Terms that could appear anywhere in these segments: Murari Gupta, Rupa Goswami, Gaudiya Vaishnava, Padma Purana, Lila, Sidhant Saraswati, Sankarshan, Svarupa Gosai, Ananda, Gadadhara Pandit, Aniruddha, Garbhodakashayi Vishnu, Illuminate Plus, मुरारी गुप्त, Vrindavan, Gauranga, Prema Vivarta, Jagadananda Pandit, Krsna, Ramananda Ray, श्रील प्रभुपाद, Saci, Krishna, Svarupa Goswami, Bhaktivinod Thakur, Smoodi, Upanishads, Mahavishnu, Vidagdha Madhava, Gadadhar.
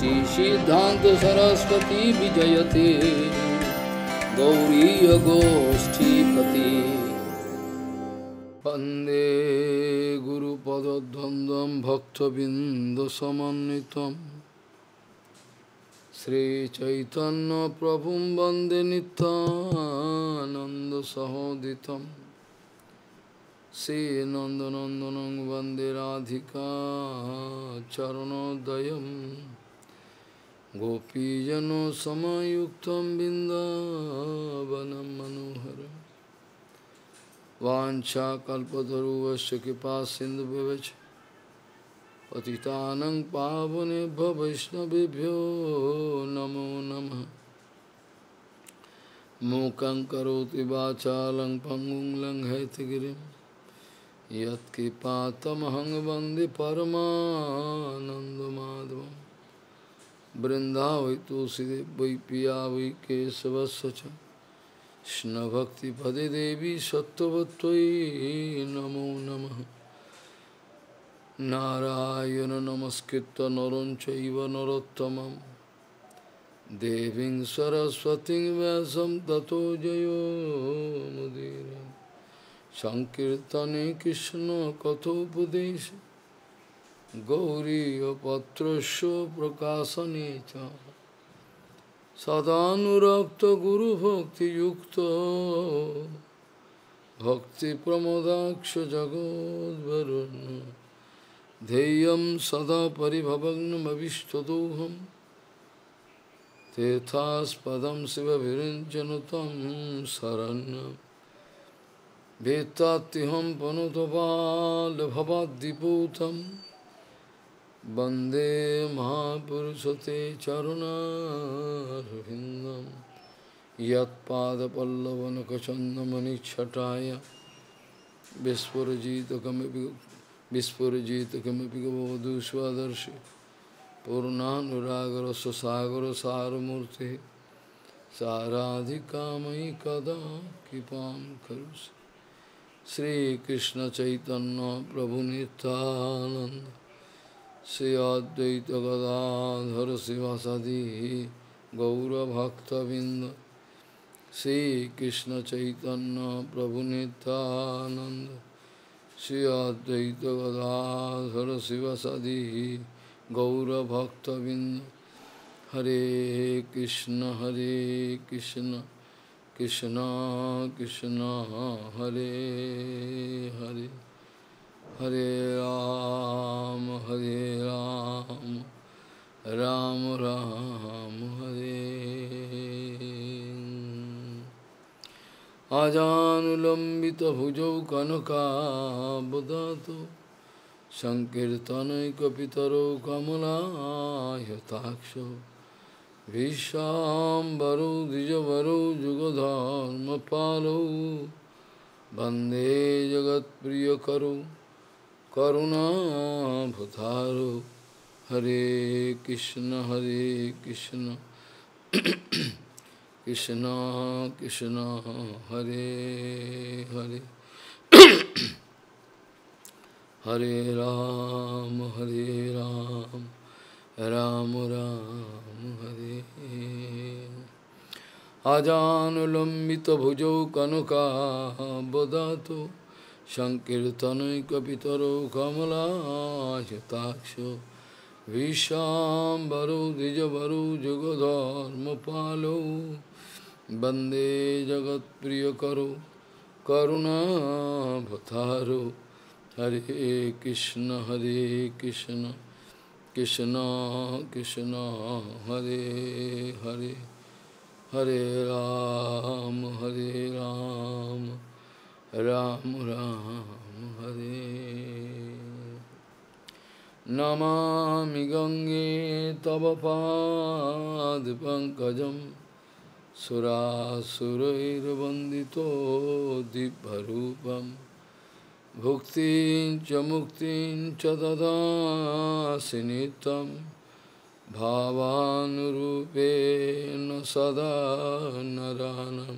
श्री सिद्धांत सरस्वती विजयते गौरी गोष्ठीपति वंदे गुरुपद्वंदं भक्तबिंदसमन्वितं श्री चैतन्य प्रभु वंदे Nityanand सहोदितं Sri Nandanandanang Vande Radhika Charanodayam Gopijano Samayuktam Bindavanam Manohara Vancha Kalpataruvasya Kripa Sindhu Bhavach Patitanang Pavanebhyo Vaishnavebhyo Namo Namah Mukhaṁ Karoti Vachalang Pangum Lang Haitgirim Yat-kipātamahang vande paramānanda-madhavam Vrindhāvai-tulsidevvai piyāvai-kesavasya-ca Krishna-bhakti-pade-devi sattvatvai namo namaha Narayana namaskritta naranchaiva narottamam Devim sarasvatim vyasam tato jayo mudira Sankirtane Krishna Kathopadesha Gauriya Patrasya Prakasanecha Sadhanurapta Guru Bhakti Yukta Bhakti Pramodaksha Jagod Varuna Deyam Sada Paribhavagnam Avishtadoham Tethas Padam Siva Virinjanatam Saranam Vetatiham Panutopal Bhavadiputam Bande Mahapurusate Charuna Ravindam Yat Pada Pallavana Kachandamani Chataya Vispurajita Kamipigavadu Swadarshi Purnanuragara Sasagara Saramurti Saradhikamai Kada Kipam Karusi Sri Krishna Chaitanya Prabhu Nityananda Sri Advaita Gadadhara Sivasadi Gaura Bhaktavinda Sri Krishna Chaitanya Prabhu Nityananda Sri Advaita Gadadhara Sivasadi Gaura Bhaktavinda Hare Krishna Hare Krishna Krishna Krishna Hare Hare Hare Rama Hare Rama Rama Rama Hare Ajanulambita bhujau kanaka bodhato Sankirtanai kapitaro kamala yataksho Vishambaro Dijavaro Jugadharma Palo Bande Jagat Priyakaro Karuna Bhataro Hare Krishna Hare Krishna Krishna Krishna Hare Hare Hare Ram Hare Ram Ram Ram Hare Ajanulambita bhujau kanuka bodhato Sankirtanai kapitaro kamala yataksho Vishambaro Dijavaro Jugadharma Palo Bande Jagat Priyakaro Karuna Bhataro Hare Krishna Hare Krishna Krishna Krishna Hare Hare Hare Ram Hare Ram Ram Ram Hare Namami Gange Tava Pad Pankajam Surasuraira Vandito Dibharupam Bhuktin Chamuktin Chadada Sinitam Bhavanurupena Sada Naranam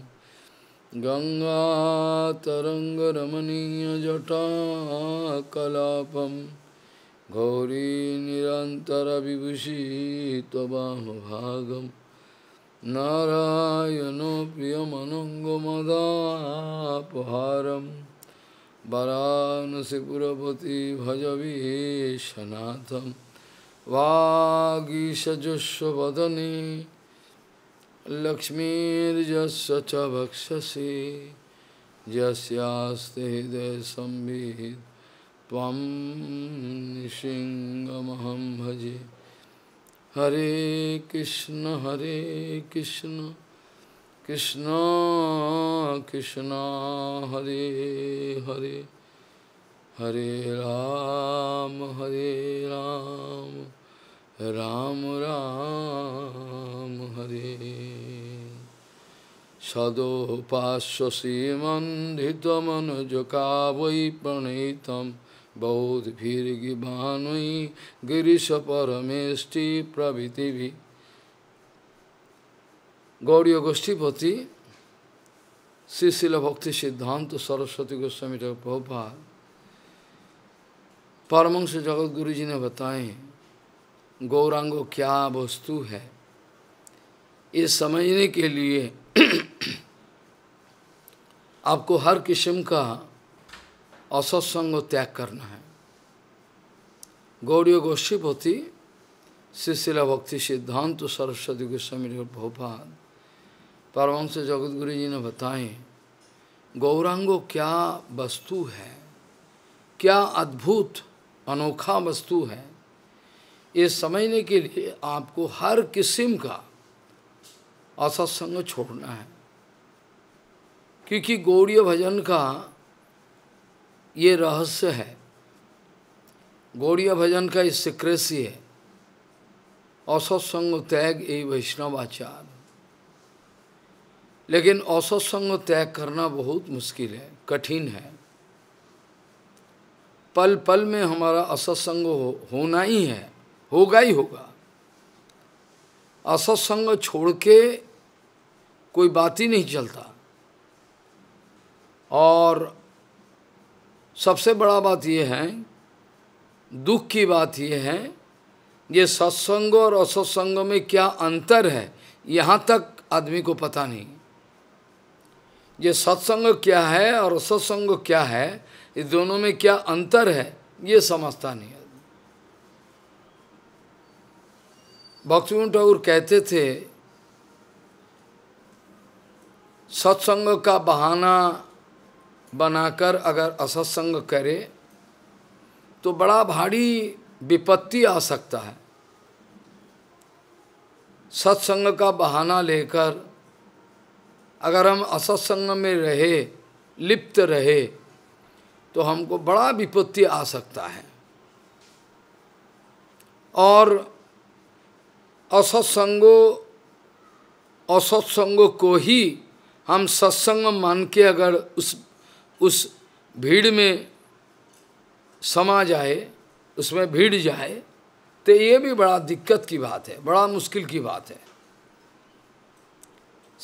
Ganga Taranga Ramaniya Jata Kalapam Gauri nirantara vibhushi tvam bhagam Narayano priyamanangamadapaharam Varanasi purapati bhajavi shanatham Vagisha jasya vadani Lakshmir jasya cha bhakshasi Jasyaste hidaya sambhid Tvam nishingamaham bhaji Hare Krishna, Hare Krishna, Krishna Krishna, Hare Hare, Hare Rama, Hare Rama, Rama Rama, Hare. Sado pasvasi mandhitam anujokavai pranitam Bodh bhirgi bhanui girisha paramesti pravitivi. Gaudiya Goshtipati, Srisila Bhakti Siddhanta Saraswati Goswami Prabhupada, Paramahansa Jagat Guru Ji ने बताए गौरांगो क्या वस्तु है, ये समझने के लिए आपको हर किस्म का असत्संग त्याग करना है। गौड़ीय गोष्ठीपति शिशिला भक्ति सिद्धांत सरस्वती गोस्वामी भोपाल परमहंस जगतगुरु जी ने बताए गौरांगो क्या वस्तु है, क्या अद्भुत अनोखा वस्तु है, ये समझने के लिए आपको हर किस्म का असत्संग छोड़ना है, क्योंकि गौड़ीय भजन का ये रहस्य है, गौड़ीय भजन का ये सीक्रेसी है। असत्संग त्याग यही वैष्णव आचार, लेकिन असत्संग त्याग करना बहुत मुश्किल है, कठिन है। पल पल में हमारा असत्संग होना ही है, होगा ही होगा। असत्संग छोड़ के कोई बात ही नहीं चलता। और सबसे बड़ा बात यह है, दुख की बात यह है, ये सत्संग और असत्संग में क्या अंतर है यहाँ तक आदमी को पता नहीं। ये सत्संग क्या है और असत्संग क्या है, इस दोनों में क्या अंतर है, ये समझता नहीं। भक्तिविनोद ठाकुर कहते थे सत्संग का बहाना बनाकर अगर असत्संग करे तो बड़ा भारी विपत्ति आ सकता है। सत्संग का बहाना लेकर अगर हम असत्संग में रहे, लिप्त रहे, तो हमको बड़ा विपत्ति आ सकता है। और असत्संगों को ही हम सत्संग मान के अगर उस भीड़ में समा जाए, उसमें भीड़ जाए, तो ये भी बड़ा दिक्कत की बात है, बड़ा मुश्किल की बात है।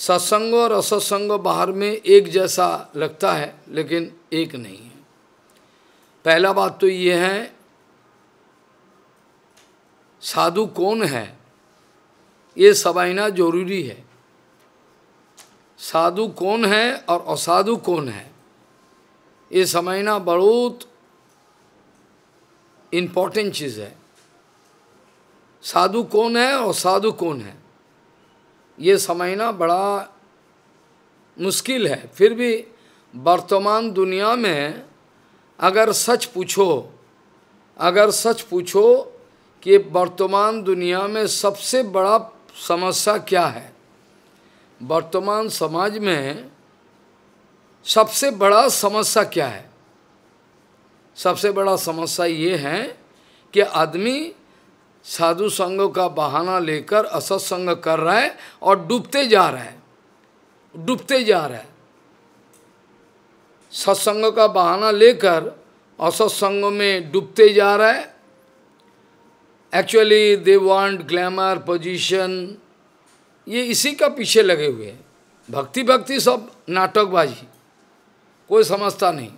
सत्संग और असत्संग बाहर में एक जैसा लगता है, लेकिन एक नहीं है। पहला बात तो ये है, साधु कौन है ये समझना जरूरी है। साधु कौन है और असाधु कौन है ये समझना बहुत इम्पोर्टेंट चीज़ है। साधु कौन है और साधु कौन है ये समझना बड़ा मुश्किल है। फिर भी वर्तमान दुनिया में अगर सच पूछो कि वर्तमान दुनिया में सबसे बड़ा समस्या क्या है, वर्तमान समाज में सबसे बड़ा समस्या क्या है? सबसे बड़ा समस्या ये है कि आदमी साधु संगों का बहाना लेकर असत्संग कर रहा है और डूबते जा रहा है। सत्संग का बहाना लेकर असत्संग में डूबते जा रहा है। Actually they want glamour, position, ये इसी का पीछे लगे हुए हैं। भक्ति सब नाटकबाजी, कोई समझता नहीं।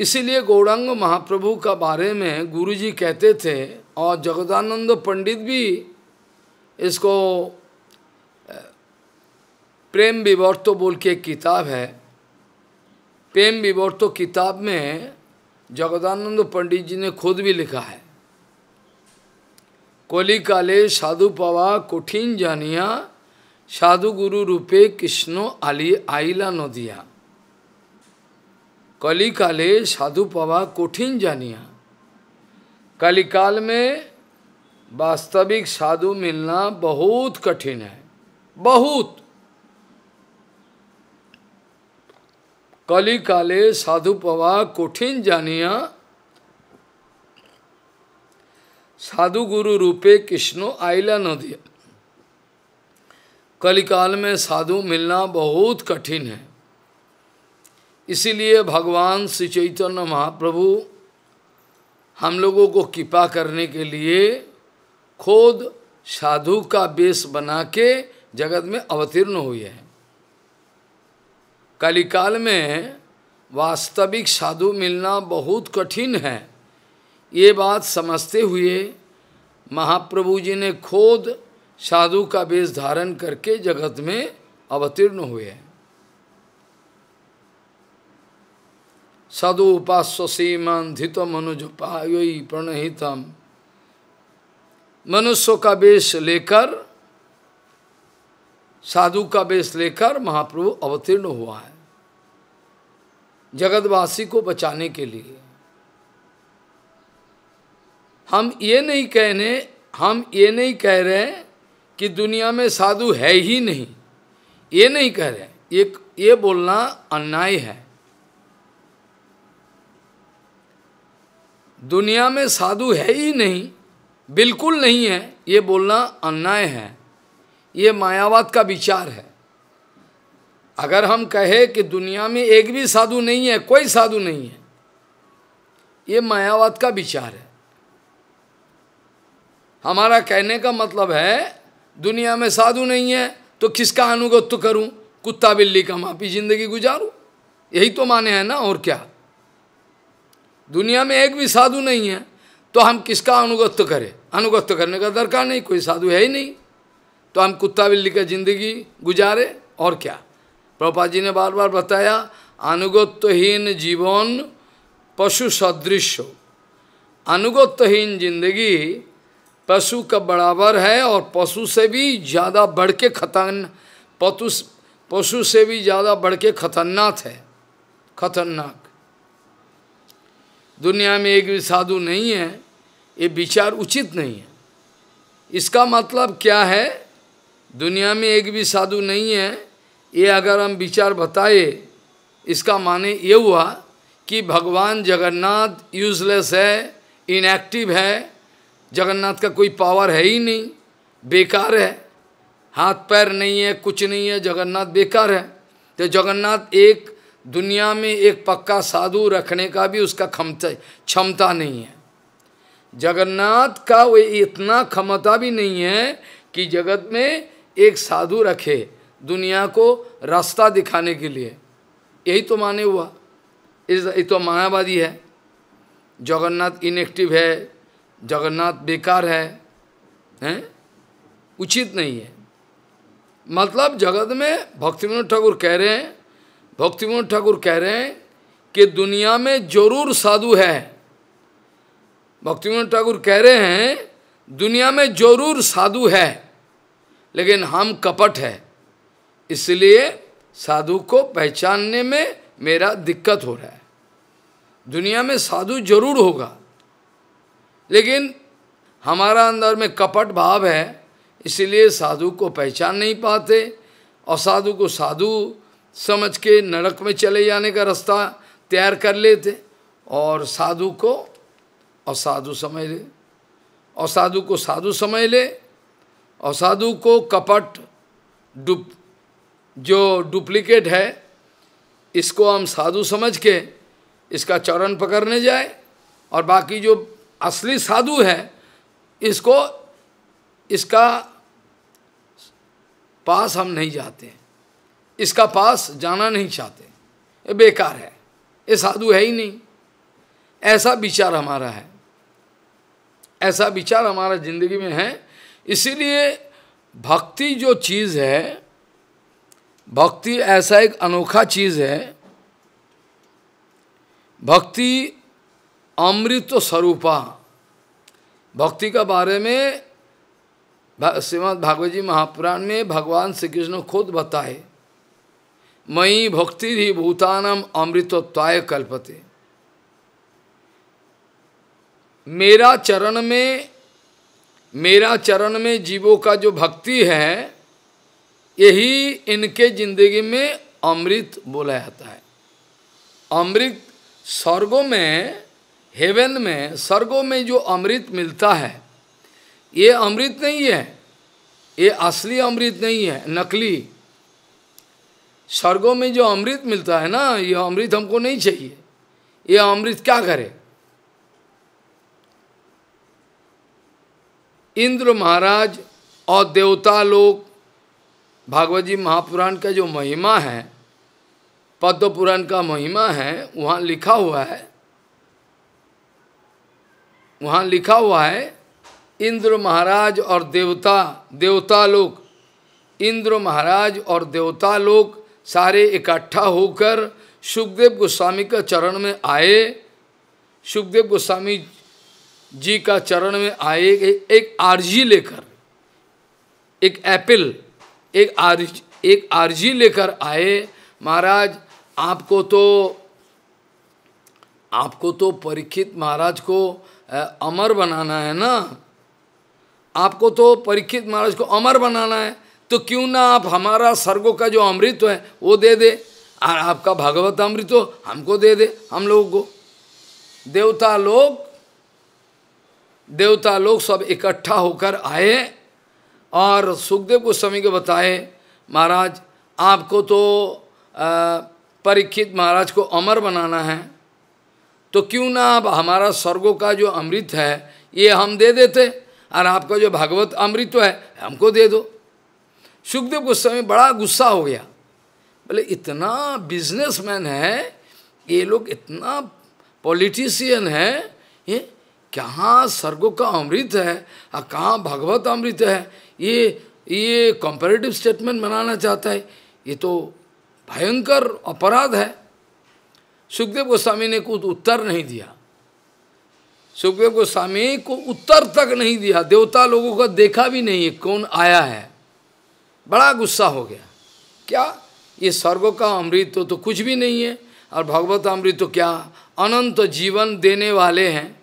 इसीलिए गौरांग महाप्रभु का बारे में गुरुजी कहते थे और जगदानंद पंडित भी इसको प्रेम विवर्तो बोल के एक किताब है, प्रेम विवर्तो किताब में जगदानंद पंडित जी ने खुद भी लिखा है, कोली काले साधु पावा कठिन जानिया साधु गुरु रूपे कृष्णो आली आइला नदिया। कलिकाले साधु पावा कठिन जानिया, कलिकाल में वास्तविक साधु मिलना बहुत कठिन है, बहुत। कलिकाले साधु पावा कठिन जानिया साधु गुरु रूपे कृष्णो आइला नदिया। कलिकाल में साधु मिलना बहुत कठिन है, इसीलिए भगवान श्री चैतन्य महाप्रभु हम लोगों को कृपा करने के लिए खुद साधु का वेश बना के जगत में अवतीर्ण हुए हैं। कलिकाल में वास्तविक साधु मिलना बहुत कठिन है, ये बात समझते हुए महाप्रभु जी ने खुद साधु का वेश धारण करके जगत में अवतीर्ण हुए हैं। साधु उपास्य सीमांधित मनुजपायी प्रणहितम, मनुष्यों का वेश लेकर, साधु का वेश लेकर महाप्रभु अवतीर्ण हुआ है जगतवासी को बचाने के लिए। हम ये नहीं कह रहे कि दुनिया में साधु है ही नहीं, ये नहीं कह रहे, ये बोलना अन्याय है। दुनिया में साधु है ही नहीं, बिल्कुल नहीं है, ये बोलना अन्याय है, ये मायावाद का विचार है। अगर हम कहें कि दुनिया में एक भी साधु नहीं है, कोई साधु नहीं है, ये मायावाद का विचार है। हमारा कहने का मतलब है दुनिया में साधु नहीं है तो किसका अनुगत्य करूं, कुत्ता बिल्ली का माफी जिंदगी गुजारूं, यही तो माने हैं ना, और क्या। दुनिया में एक भी साधु नहीं है तो हम किसका अनुगत्य करें, अनुगत्य करने का दरकार नहीं, कोई साधु है ही नहीं तो हम कुत्ता बिल्ली का जिंदगी गुजारे, और क्या। प्रभुपाद जी ने बार बार बताया, अनुगत्यहीन जीवन पशु सदृश हो, अनुगत्यहीन जिंदगी पशु का बराबर है और पशु से भी ज़्यादा बढ़ के खतरनाक है, खतरनाक। दुनिया में एक भी साधु नहीं है, ये विचार उचित नहीं है। इसका मतलब क्या है, दुनिया में एक भी साधु नहीं है, ये अगर हम विचार बताए, इसका माने ये हुआ कि भगवान जगन्नाथ यूजलेस है, इनएक्टिव है, जगन्नाथ का कोई पावर है ही नहीं, बेकार है, हाथ पैर नहीं है, कुछ नहीं है, जगन्नाथ बेकार है। तो जगन्नाथ एक दुनिया में एक पक्का साधु रखने का भी उसका क्षमता नहीं है, जगन्नाथ का वो इतना क्षमता भी नहीं है कि जगत में एक साधु रखे दुनिया को रास्ता दिखाने के लिए, यही तो माने हुआ। ये तो मायावादी है, जगन्नाथ इनएक्टिव है, जगन्नाथ बेकार है, उचित नहीं है। मतलब जगत में भक्तिविनोद ठाकुर कह रहे हैं कि दुनिया में जरूर साधु है। भक्तिविनोद ठाकुर कह रहे हैं दुनिया में जरूर साधु है, लेकिन हम कपट है, इसलिए साधु को पहचानने में मेरा दिक्कत हो रहा है। दुनिया में साधु जरूर होगा, लेकिन हमारा अंदर में कपट भाव है, इसलिए साधु को पहचान नहीं पाते और साधु को साधु समझ के नरक में चले जाने का रास्ता तैयार कर लेते, और साधु को असाधु समझ ले, असाधु को साधु समझ ले, असाधु को कपट डुप्लीकेट है इसको हम साधु समझ के इसका चरण पकड़ने जाए, और बाकी जो असली साधु है इसको, इसका पास हम नहीं जाते हैं, इसका पास जाना नहीं चाहते, ये बेकार है, ये साधु है ही नहीं। ऐसा विचार हमारा है, ऐसा विचार हमारा जिंदगी में है। इसीलिए भक्ति जो चीज़ है, भक्ति ऐसा एक अनोखा चीज़ है। भक्ति अमृत स्वरूपा, भक्ति का बारे में श्रीमद् भागवत जी महापुराण में भगवान श्री कृष्ण खुद बताए, मयि भक्ति ही भूतानम अमृतत्वाय कल्पते। मेरा चरण में जीवों का जो भक्ति है, यही इनके जिंदगी में अमृत बोला जाता है। अमृत स्वर्गों में, हेवन में, स्वर्गों में जो अमृत मिलता है, ये अमृत नहीं है, ये असली अमृत नहीं है, नकली। स्वर्गों में जो अमृत मिलता है ना, ये अमृत हमको नहीं चाहिए। ये अमृत क्या करे? इंद्र महाराज और देवता लोग, भागवत जी महापुराण का जो महिमा है, पद्म पुराण का महिमा है, वहाँ लिखा हुआ है, वहाँ लिखा हुआ है इंद्र महाराज और देवता लोग, इंद्र महाराज और देवता लोग सारे इकट्ठा होकर सुखदेव गोस्वामी का चरण में आए, सुखदेव गोस्वामी जी का चरण में आए एक आरजी लेकर, एक एप्पल, एक आरजी लेकर आए। महाराज आपको तो परीक्षित महाराज को अमर बनाना है ना, आपको तो परीक्षित महाराज को अमर बनाना है, तो क्यों ना आप हमारा स्वर्गों का जो अमृत है वो दे दे, और आपका भागवत अमृत हो हमको दे दे, हम लोगों को। देवता लोग सब इकट्ठा होकर आए और सुखदेव गोस्वामी को बताए, महाराज आपको तो परीक्षित महाराज को अमर बनाना है, तो क्यों ना आप हमारा स्वर्गों का जो अमृत है ये हम दे देते, और आपका जो भागवत अमृत है हमको दे दो। सुखदेव गोस्वामी बड़ा गुस्सा हो गया, बोले इतना बिजनेसमैन है ये लोग, इतना पॉलिटिशियन है ये, कहाँ स्वर्गों का अमृत है और कहाँ भागवत अमृत है, ये कंपैरेटिव स्टेटमेंट बनाना चाहता है, ये तो भयंकर अपराध है। सुखदेव गोस्वामी ने कुछ उत्तर नहीं दिया, सुखदेव गोस्वामी को उत्तर तक नहीं दिया, देवता लोगों का देखा भी नहीं है कौन आया है। बड़ा गुस्सा हो गया, क्या ये स्वर्गों का अमृत तो कुछ भी नहीं है, और भागवत अमृत तो क्या अनंत जीवन देने वाले हैं,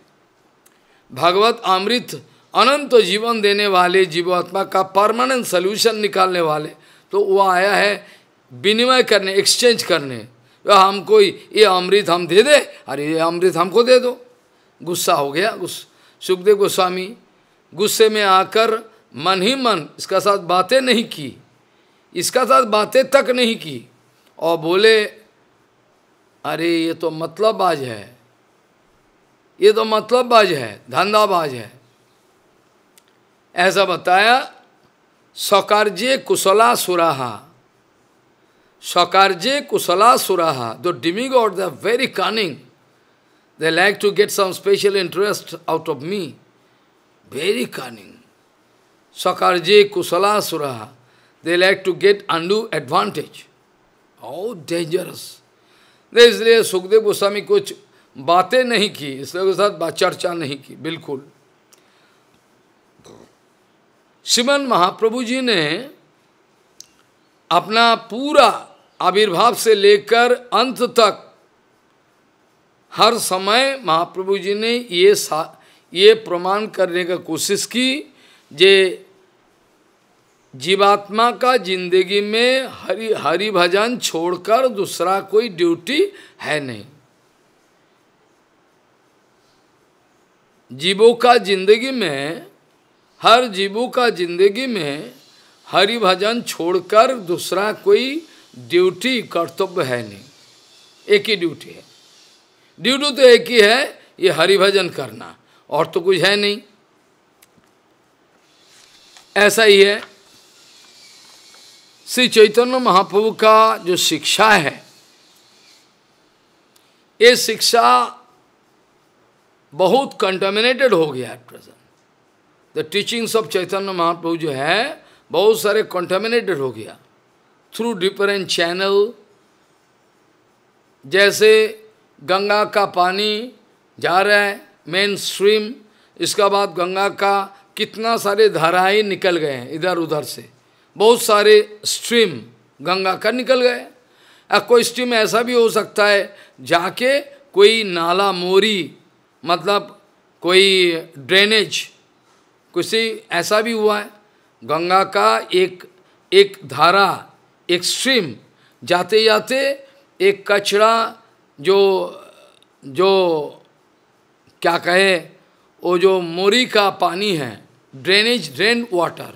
भागवत अमृत अनंत जीवन देने वाले, जीवात्मा का परमानेंट सल्यूशन निकालने वाले, तो वो आया है विनिमय करने, एक्सचेंज करने, वह हमको ये अमृत हम दे दे और ये अमृत हमको दे दो। गुस्सा हो गया सुखदेव गोस्वामी, गुस्से में आकर मन ही मन इसका साथ बातें नहीं की, इसका साथ बातें तक नहीं की, और बोले अरे ये तो मतलबबाज है, ये तो मतलबबाज है, धंधाबाज है। ऐसा बताया, स्वकार्ये कुशला सुराहा, स्वकार्ये कुशला सुराहा। The demigods are very cunning. They like to get some special interest out of me. Very cunning. Swakarje kusala suraha. They like to get undue advantage. How dangerous. इसलिए सुखदेव गोस्वामी कुछ बातें नहीं की, इसलिए उसके साथ चर्चा नहीं की बिल्कुल। श्रीमन महाप्रभु जी ने अपना पूरा आविर्भाव से लेकर अंत तक हर समय महाप्रभु जी ने ये प्रमाण करने का कोशिश की जे जीवात्मा का जिंदगी में हरि भजन छोड़कर दूसरा कोई ड्यूटी है नहीं। जीवों का जिंदगी में, हर जीवों का जिंदगी में हरि भजन छोड़कर दूसरा कोई ड्यूटी कर्तव्य है नहीं, एक ही ड्यूटी है, ड्यूटी तो एक ही है, ये हरि भजन करना, और तो कुछ है नहीं। ऐसा ही है श्री चैतन्य महाप्रभु का जो शिक्षा है, ये शिक्षा बहुत कंटामिनेटेड हो गया at present. The teachings of Chaitanya Mahaprabhu जो है बहुत सारे कंटामिनेटेड हो गया थ्रू डिफरेंट चैनल। जैसे गंगा का पानी जा रहा है मेन स्ट्रीम, इसका बाद गंगा का कितना सारे धाराएं निकल गए हैं इधर उधर से, बहुत सारे स्ट्रीम गंगा का निकल गए। अब कोई स्ट्रीम ऐसा भी हो सकता है जाके कोई नाला मोरी, मतलब कोई ड्रेनेज, किसी ऐसा भी हुआ है गंगा का एक धारा, एक स्ट्रीम जाते जाते एक कचरा जो क्या कहे वो जो मोरी का पानी है, ड्रेनेज ड्रेन वाटर,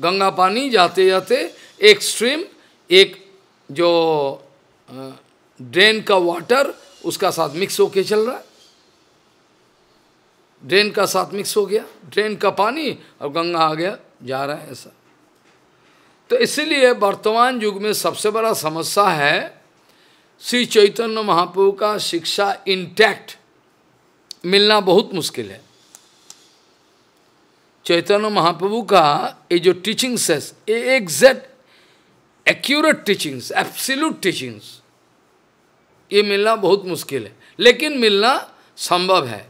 गंगा पानी जाते जाते एक स्ट्रीम, एक जो ड्रेन का वाटर उसका साथ मिक्स होके चल रहा है, ड्रेन का साथ मिक्स हो गया ड्रेन का पानी और गंगा आ गया जा रहा है ऐसा। तो इसलिए वर्तमान युग में सबसे बड़ा समस्या है श्री चैतन्य महाप्रभु का शिक्षा इंटैक्ट मिलना बहुत मुश्किल है। चैतन्य महाप्रभु का ये जो टीचिंग्स है ये exact accurate teachings, absolute teachings, ये मिलना बहुत मुश्किल है, लेकिन मिलना संभव है।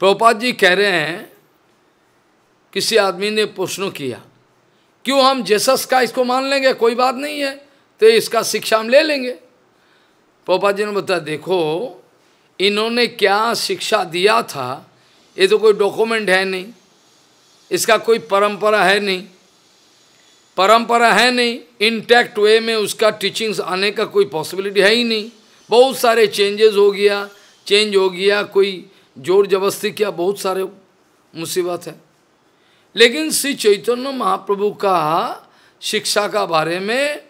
प्रभुपाद जी कह रहे हैं, किसी आदमी ने प्रश्न किया क्यों हम जीसस का इसको मान लेंगे, कोई बात नहीं है, तो इसका शिक्षा हम ले लेंगे। प्रभुपाद जी ने बताया देखो इन्होंने क्या शिक्षा दिया था, ये तो कोई डॉक्यूमेंट है नहीं, इसका कोई परंपरा है नहीं, इंटैक्ट वे में उसका टीचिंग्स आने का कोई पॉसिबिलिटी है ही नहीं। बहुत सारे चेंजेस हो गया, कोई जोर जबरदस्ती किया, बहुत सारे मुसीबत है। लेकिन श्री चैतन्य महाप्रभु का शिक्षा का बारे में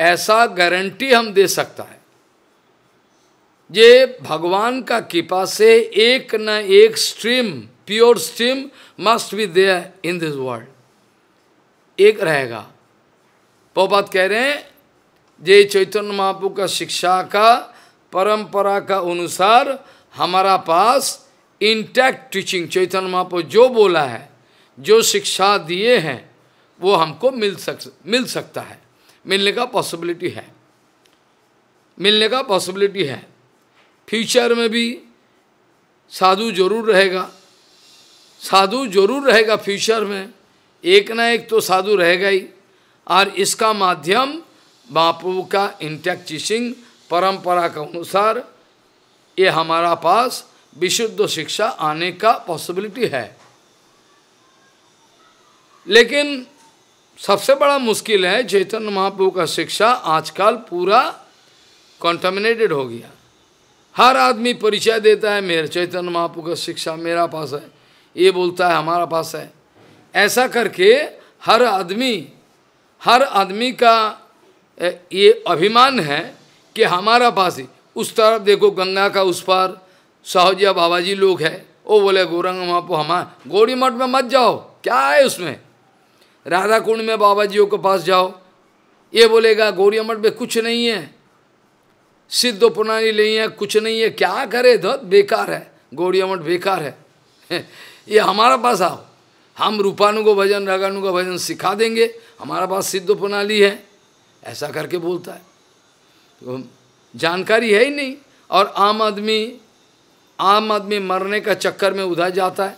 ऐसा गारंटी हम दे सकता है, ये भगवान का कृपा से एक न एक stream, pure stream must be there in this world, एक रहेगा। प्रभुपाद कह रहे हैं ये चैतन्य महाप्रभु का शिक्षा का परंपरा का अनुसार हमारा पास इंटैक्ट टीचिंग, चैतन्य महाप्रभु जो बोला है, जो शिक्षा दिए हैं वो हमको मिल सकता है, मिलने का पॉसिबिलिटी है, फ्यूचर में भी साधु जरूर रहेगा, फ्यूचर में एक ना एक तो साधु रहेगा ही। और इसका माध्यम महाप्रभु का इंटैक्ट टीचिंग परंपरा के अनुसार ये हमारा पास विशुद्ध शिक्षा आने का पॉसिबिलिटी है। लेकिन सबसे बड़ा मुश्किल है चैतन्य महाप्रभु का शिक्षा आजकल पूरा कॉन्टामिनेटेड हो गया। हर आदमी परिचय देता है मेरे चैतन्य महाप्रभु का शिक्षा मेरा पास है, ये बोलता है हमारा पास है, ऐसा करके हर आदमी का ये अभिमान है कि हमारा पास ही। उस तरफ देखो गंगा का उस पार साहौजिया बाबा जी लोग हैं, वो बोले गौरंग महाप्रभु हमारा, गौरी मठ में मत जाओ क्या है उसमें, राधा कुंड में बाबा जीओ के पास जाओ, ये बोलेगा गौरी मठ में कुछ नहीं है, सिद्ध पुनानी नहीं है, कुछ नहीं है, क्या करे धत बेकार है, गौड़िया मठ बेकार है, ये हमारा पास आओ, हम रूपानु को भजन रागानु का भजन सिखा देंगे, हमारा पास सिद्ध पुनाली है, ऐसा करके बोलता है। तो जानकारी है ही नहीं, और आम आदमी मरने का चक्कर में उधर जाता है।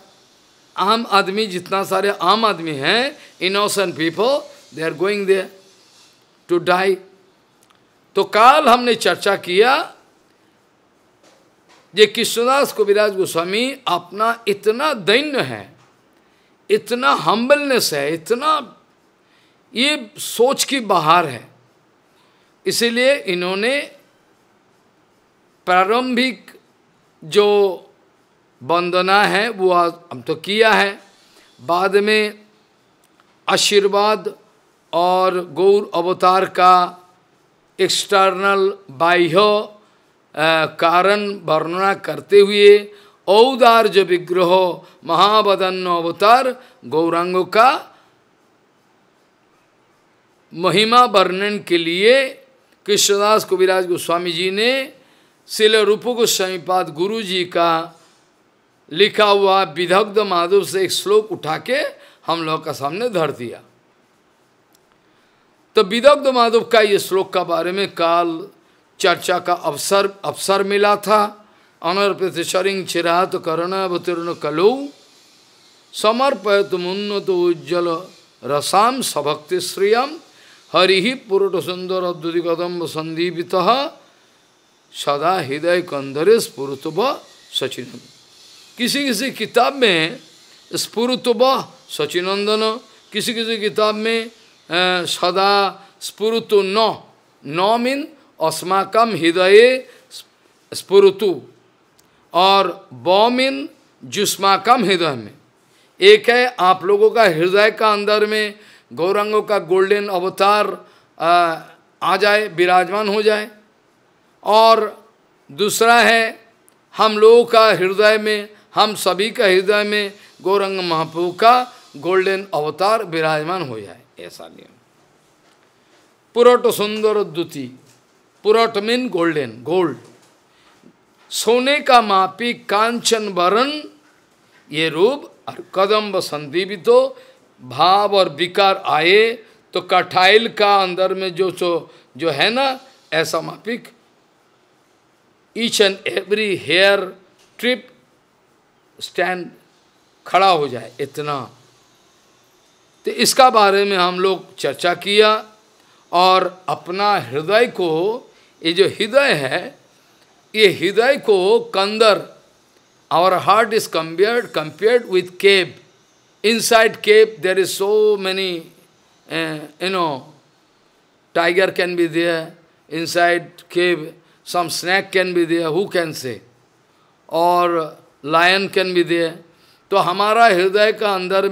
आम आदमी, जितना सारे आम आदमी हैं, innocent people, they are going there to die. तो काल हमने चर्चा किया ये कृष्णदास कविराज गोस्वामी अपना इतना दैन्य है, इतना हम्बलनेस है, इतना ये सोच की बाहर है, इसीलिए इन्होंने प्रारंभिक जो वंदना है वो आज हम तो किया है, बाद में आशीर्वाद और गौर अवतार का एक्सटर्नल बाह्य कारण वर्णना करते हुए औदार्ज विग्रह महावदन्न अवतार गौरांगों का महिमा वर्णन के लिए कृष्णदास कविराज गोस्वामी जी ने इसलिए रूपा गोस्वामी पाद गुरु जी का लिखा हुआ विदग्ध माधव से एक श्लोक उठा के हम लोग का सामने धर दिया। तो विदग्ध माधव का ये श्लोक का बारे में काल चर्चा का अवसर मिला था। अनर्पितरिंग चिरात करणवतीर्ण कलौ समर्पयत मुन्नत उज्ज्वल रसाम सभक्ति श्रियम हरि पुरुट सुंदर अद्भुतिकदम्ब संदीपित सदा हृदय कंदरे स्फुरतुब सचिन। किसी किसी किताब में स्फुरतुब सचिनंदन, किसी किसी किताब में सदा स्फुरतु नौ नौ मीन अस्माकम हृदय स्फुरतु और बौमिन जुस्माकम हृदय में। एक है आप लोगों का हृदय का अंदर में गौरंगों का गोल्डन अवतार आ जाए, विराजमान हो जाए, और दूसरा है हम लोगों का हृदय में, हम सभी का हृदय में गौरंग महाप्रभु का गोल्डन अवतार विराजमान हो जाए, ऐसा नियम। पुरट सुंदर द्युति, पुरट मीन गोल्डन, गोल्ड, सोने का मापी कांचन वरण ये रूप, और कदम्ब संदीपितो भाव और विकार आए तो कठाइल का अंदर में जो जो है ना ऐसा मापिक। Each and every hair trip stand खड़ा हो जाए, इतना। तो इसका बारे में हम लोग चर्चा किया और अपना हृदय को, ये जो हृदय है, ये हृदय को कंदर, our heart is compared with cave. Inside cave there is so many, tiger can be there, inside cave some snake can be there, who can say, or lion can be there. तो हमारा हृदय का अंदर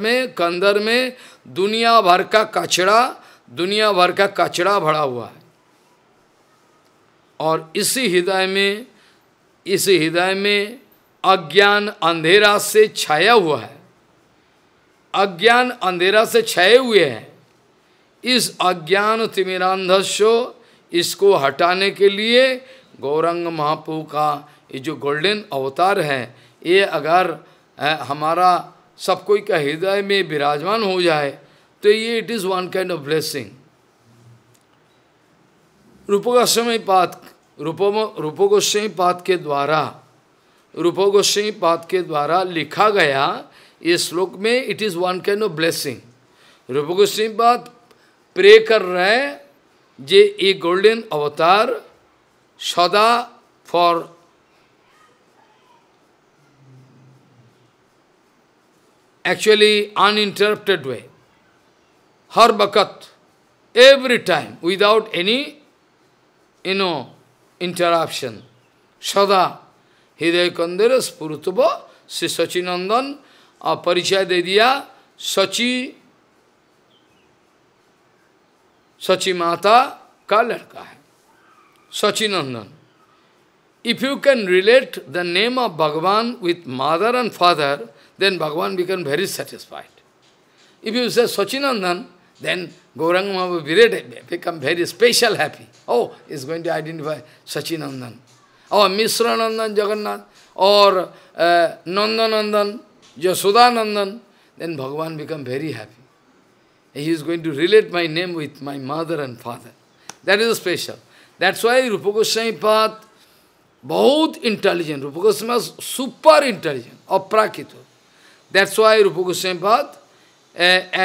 में दुनिया भर का कचरा भरा हुआ है, और इसी हृदय में अज्ञान अंधेरा से छाया हुआ है, अज्ञान अंधेरा से छाए हुए हैं। इस अज्ञान तिमिरांधस्यो, इसको हटाने के लिए गौरंग महाप्रभु का ये जो गोल्डन अवतार है, ये अगर हमारा सब कोई का हृदय में विराजमान हो जाए तो ये it is one kind of blessing. Rupa Goswami Pada के द्वारा लिखा गया इस श्लोक में it is one kind of blessing. Rupa Goswami पाद प्रे कर रहे हैं जे ये गोल्डन अवतार सदा फॉर एक्चुअली अनइंटरप्टेड वे, हर वक़्त, every time, without any interruption, सदा हृदय कंदर स्फुरतुब श्री सचिनंदन। और परिचय दे दिया सची माता का लड़का है Sachinandan. If you can relate the name of भगवान with mother and father, then भगवान become very satisfied. If you say Sachinandan, then Gaurang Mahaprabhu become very special happy. O is going to identify Sachinandan और मिश्रानंदन जगन्नाथ और Nandanandan Yashodanandan, then Bhagavan become very happy. He is going to relate my name with my mother and father. That is special. That's why Rupa Goswami Pad, bahut intelligent. Rupa Goswami was super intelligent, aprakito. That's why Rupa Goswami Pad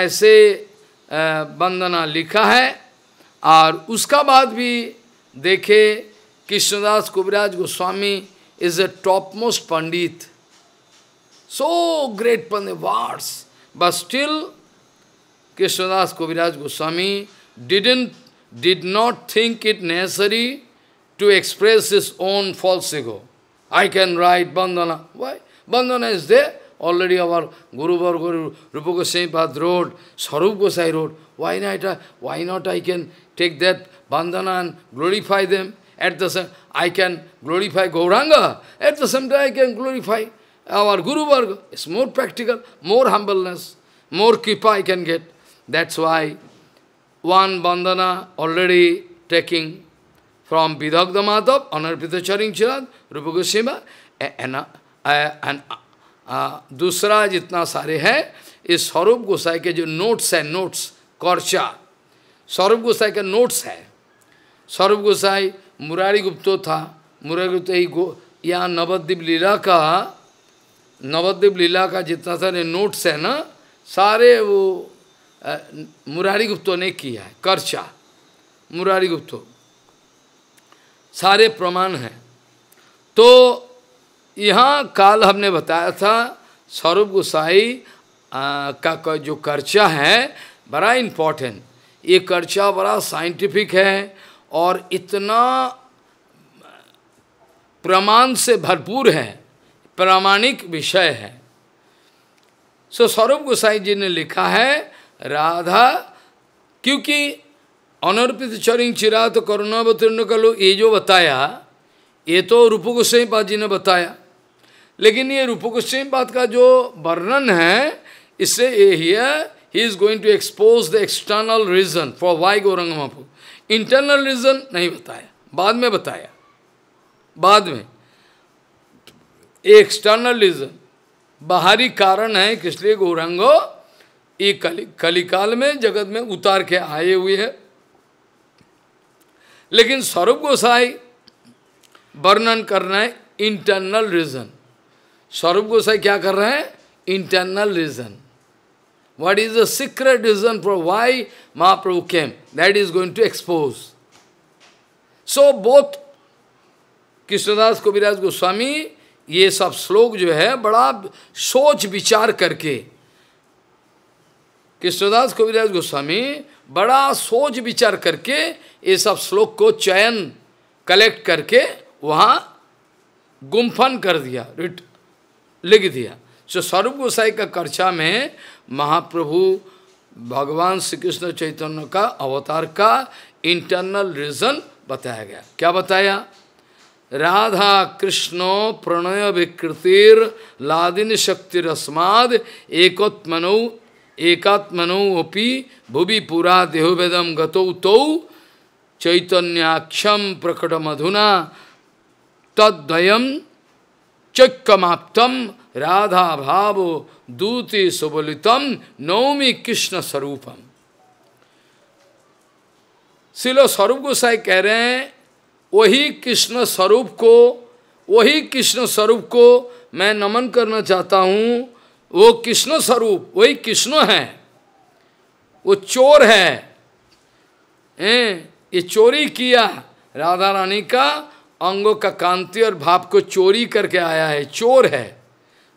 ऐसे वंदना लिखा है। और उसका बाद भी देखे Krishnadas Kaviraj Goswami is a topmost pandit. So great Pandit words, but still Krishnadas Kaviraj Goswami did not think it necessary to express his own false ego. I can write Bandana. Why? Bandana is there. Already our Guru Varga Rupa Goswami Pad wrote, Svarupa Gosai wrote. Why not I can take that Bandana and glorify them? At the same I can glorify Gauranga. At the same time I can glorify our Guru Varga. Is more practical, more humbleness, more kripa I can get. That's why one bandana already taking from Vidagdha Madhav, Anarpita Charinchirad, Rupa Goswami, and दूसरा जितना सारे है, इस स्वरूप गोसाई के जो notes हैं, notes कौर्चा स्वरूप गोसाई का नोट्स है। स्वरूप गोसाई मुरारी गुप्तो था, मुरारी गुप्त ही यहाँ नवद्वीप लीला का जितना सारे नोट्स है ना, सारे वो मुरारी गुप्तो ने किया है, कर्चा मुरारी गुप्तो सारे प्रमाण हैं। तो यहाँ काल हमने बताया था स्वरूप गोसाई का जो कर्चा है बड़ा इम्पोर्टेंट, ये कर्चा बड़ा साइंटिफिक है और इतना प्रमाण से भरपूर है, प्रामाणिक विषय है। सो स्वरूप गोसाई जी ने लिखा है राधा, क्योंकि अनर्पित चरिंग चिरा तो करुणा अवतीर्ण कलो, ये जो बताया ये तो रूप गोस्वामी पाद जी ने बताया, लेकिन ये रूप गोस्वामी पाद का जो वर्णन है इससे ही is going to expose the external reason for why Gaurang Mahaprabhu. Internal reason नहीं बताया, बाद में बताया, बाद में एक्सटर्नल रीजन बाहरी कारण है किसलिए गौरंगो ये कलिकाल में जगत में उतार के आए हुए है। लेकिन स्वरूप गोसाई वर्णन करना है इंटरनल रीजन। स्वरूप गोसाई क्या कर रहे हैं? Internal reason, what is the secret reason for why Mahaprabhu came, that is going to expose. So both Krishnadas Kaviraj Goswami ये सब श्लोक जो है बड़ा सोच विचार करके, कृष्णदास कविराज गोस्वामी बड़ा सोच विचार करके ये सब श्लोक को चयन कलेक्ट करके वहाँ गुम्फन कर दिया, लिख दिया। सो स्वरूप गोसाई का कर्चा में महाप्रभु भगवान श्री कृष्ण चैतन्य का अवतार का इंटरनल रीजन बताया गया। क्या बताया? राधा कृष्ण प्रणय विकृतिर लादिन शक्ति रस्माद एकात्मनौपि भुवि पुरा देहोवेदम गतौ तौ चैतन्याक्षम प्रकटमधुना तद्वयम् चक्कमाप्तम राधा भावो दूति सुबलितम नौमी कृष्ण स्वरूपम। सिलो स्वरूप गोसाई कह रहे हैं वही कृष्ण स्वरूप को, वही कृष्ण स्वरूप को मैं नमन करना चाहता हूँ। वो कृष्ण स्वरूप वही कृष्ण है, वो चोर है, ये चोरी किया राधा रानी का अंगों का कांति और भाव को चोरी करके आया है, चोर है।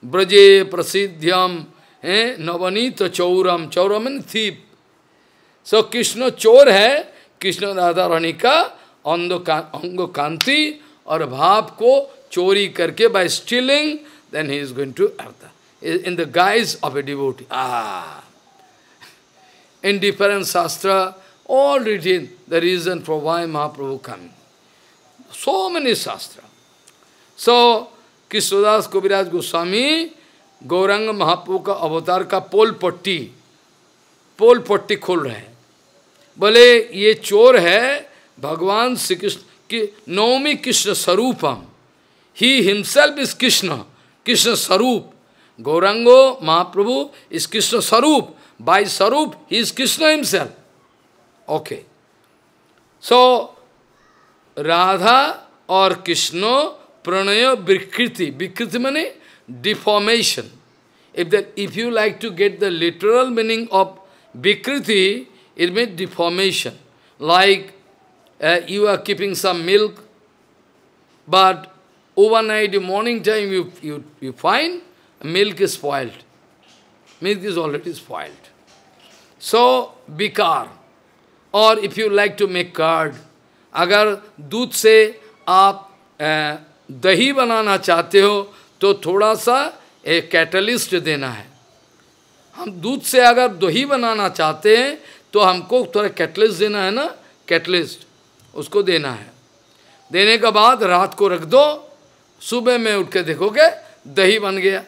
ब्रजे प्रसिद्ध्यम नवनीत चौरम, चौरमन थीप। सो कृष्ण चोर है, कृष्ण राधा रानी का अंगो कांति और भाव को चोरी करके by stealing then he is going to earth in the guise of a devotee. In different शास्त्र all written the reason for why Mahaprabhu came. So many shastra. So Krishnadas Kaviraj Goswami Gauranga Mahaprabhu ka avatar ka pole patti khol rahe hain, bole ye chor hai, Bhagwan Shri Krishna ki Naumi Krishna Sarupam, he himself is Krishna, Krishna Sarup. Gauranga Mahaprabhu is Krishna Sarup, by Sarup he is Krishna himself. Okay. So, Radha or Krishna, pranaya vikriti. Vikriti means deformation. If you like to get the literal meaning of vikriti, it means deformation. Like you are keeping some milk, but overnight, morning time, you find milk is spoiled. Milk is already spoiled. So, vikar. और if you like to make curd, अगर दूध से आप दही बनाना चाहते हो तो थोड़ा सा एक कैटलिस्ट देना है। हम दूध से अगर दही बनाना चाहते हैं तो हमको थोड़ा कैटलिस्ट देना है ना, कैटलिस्ट उसको देना है। देने के बाद रात को रख दो, सुबह में उठ के देखोगे दही बन गया,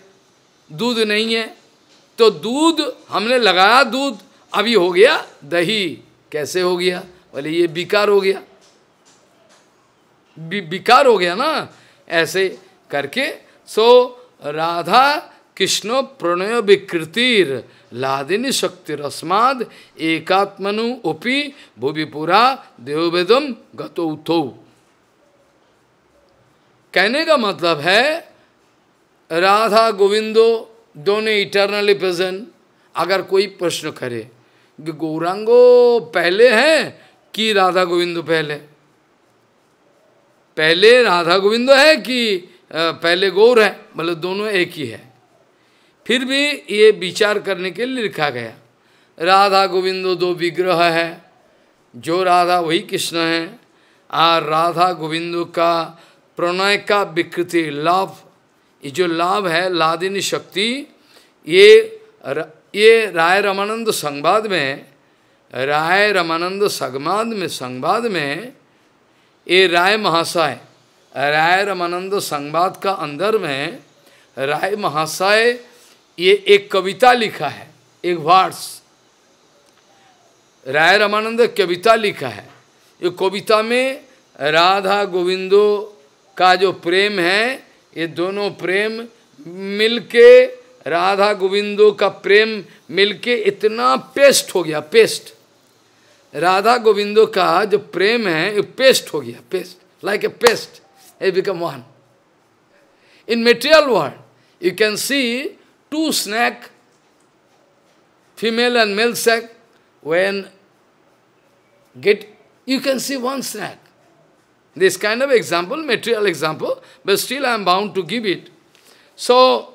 दूध नहीं है। तो दूध हमने लगाया, दूध अभी हो गया दही, कैसे हो गया? बोले ये बेकार हो गया। विकार हो गया ना, ऐसे करके। सो राधा कृष्ण प्रणय विकृतिर लादिनी शक्ति रस्माद एकात्मनु ओपी भुविपुरा देववेदम गतो उथो। कहने का मतलब है राधा गोविंदो दोनों इटर्नली प्रेजेंट। अगर कोई प्रश्न करे कि गौरांगो पहले है कि राधा गोविंदो पहले, पहले राधा गोविंदो है कि पहले गौर है, मतलब दोनों एक ही है, फिर भी ये विचार करने के लिए लिखा गया। राधा गोविंदो दो विग्रह है, जो राधा वही कृष्ण है, और राधा गोविंदो का प्रणय का विकृति लाभ, ये जो लाभ है लादिनी शक्ति, ये राय रामानंद संवाद में, राय रामानंद संवाद में ये राय महाशय, राय रामानंद संवाद का अंदर में राय महाशय ये एक कविता लिखा है, एक वर्स राय रामानंद कविता लिखा है। ये कविता में राधा गोविंदो का जो प्रेम है, ये दोनों प्रेम मिलके, राधा गोविंदो का प्रेम मिलके इतना पेस्ट हो गया, पेस्ट। राधा गोविंदो का जो प्रेम है ये पेस्ट हो गया, paste, like a paste, it become one. In material world, you can see two snake, female and male snake. When get, you can see one snake. This kind of example, material example, but still I am bound to give it. So,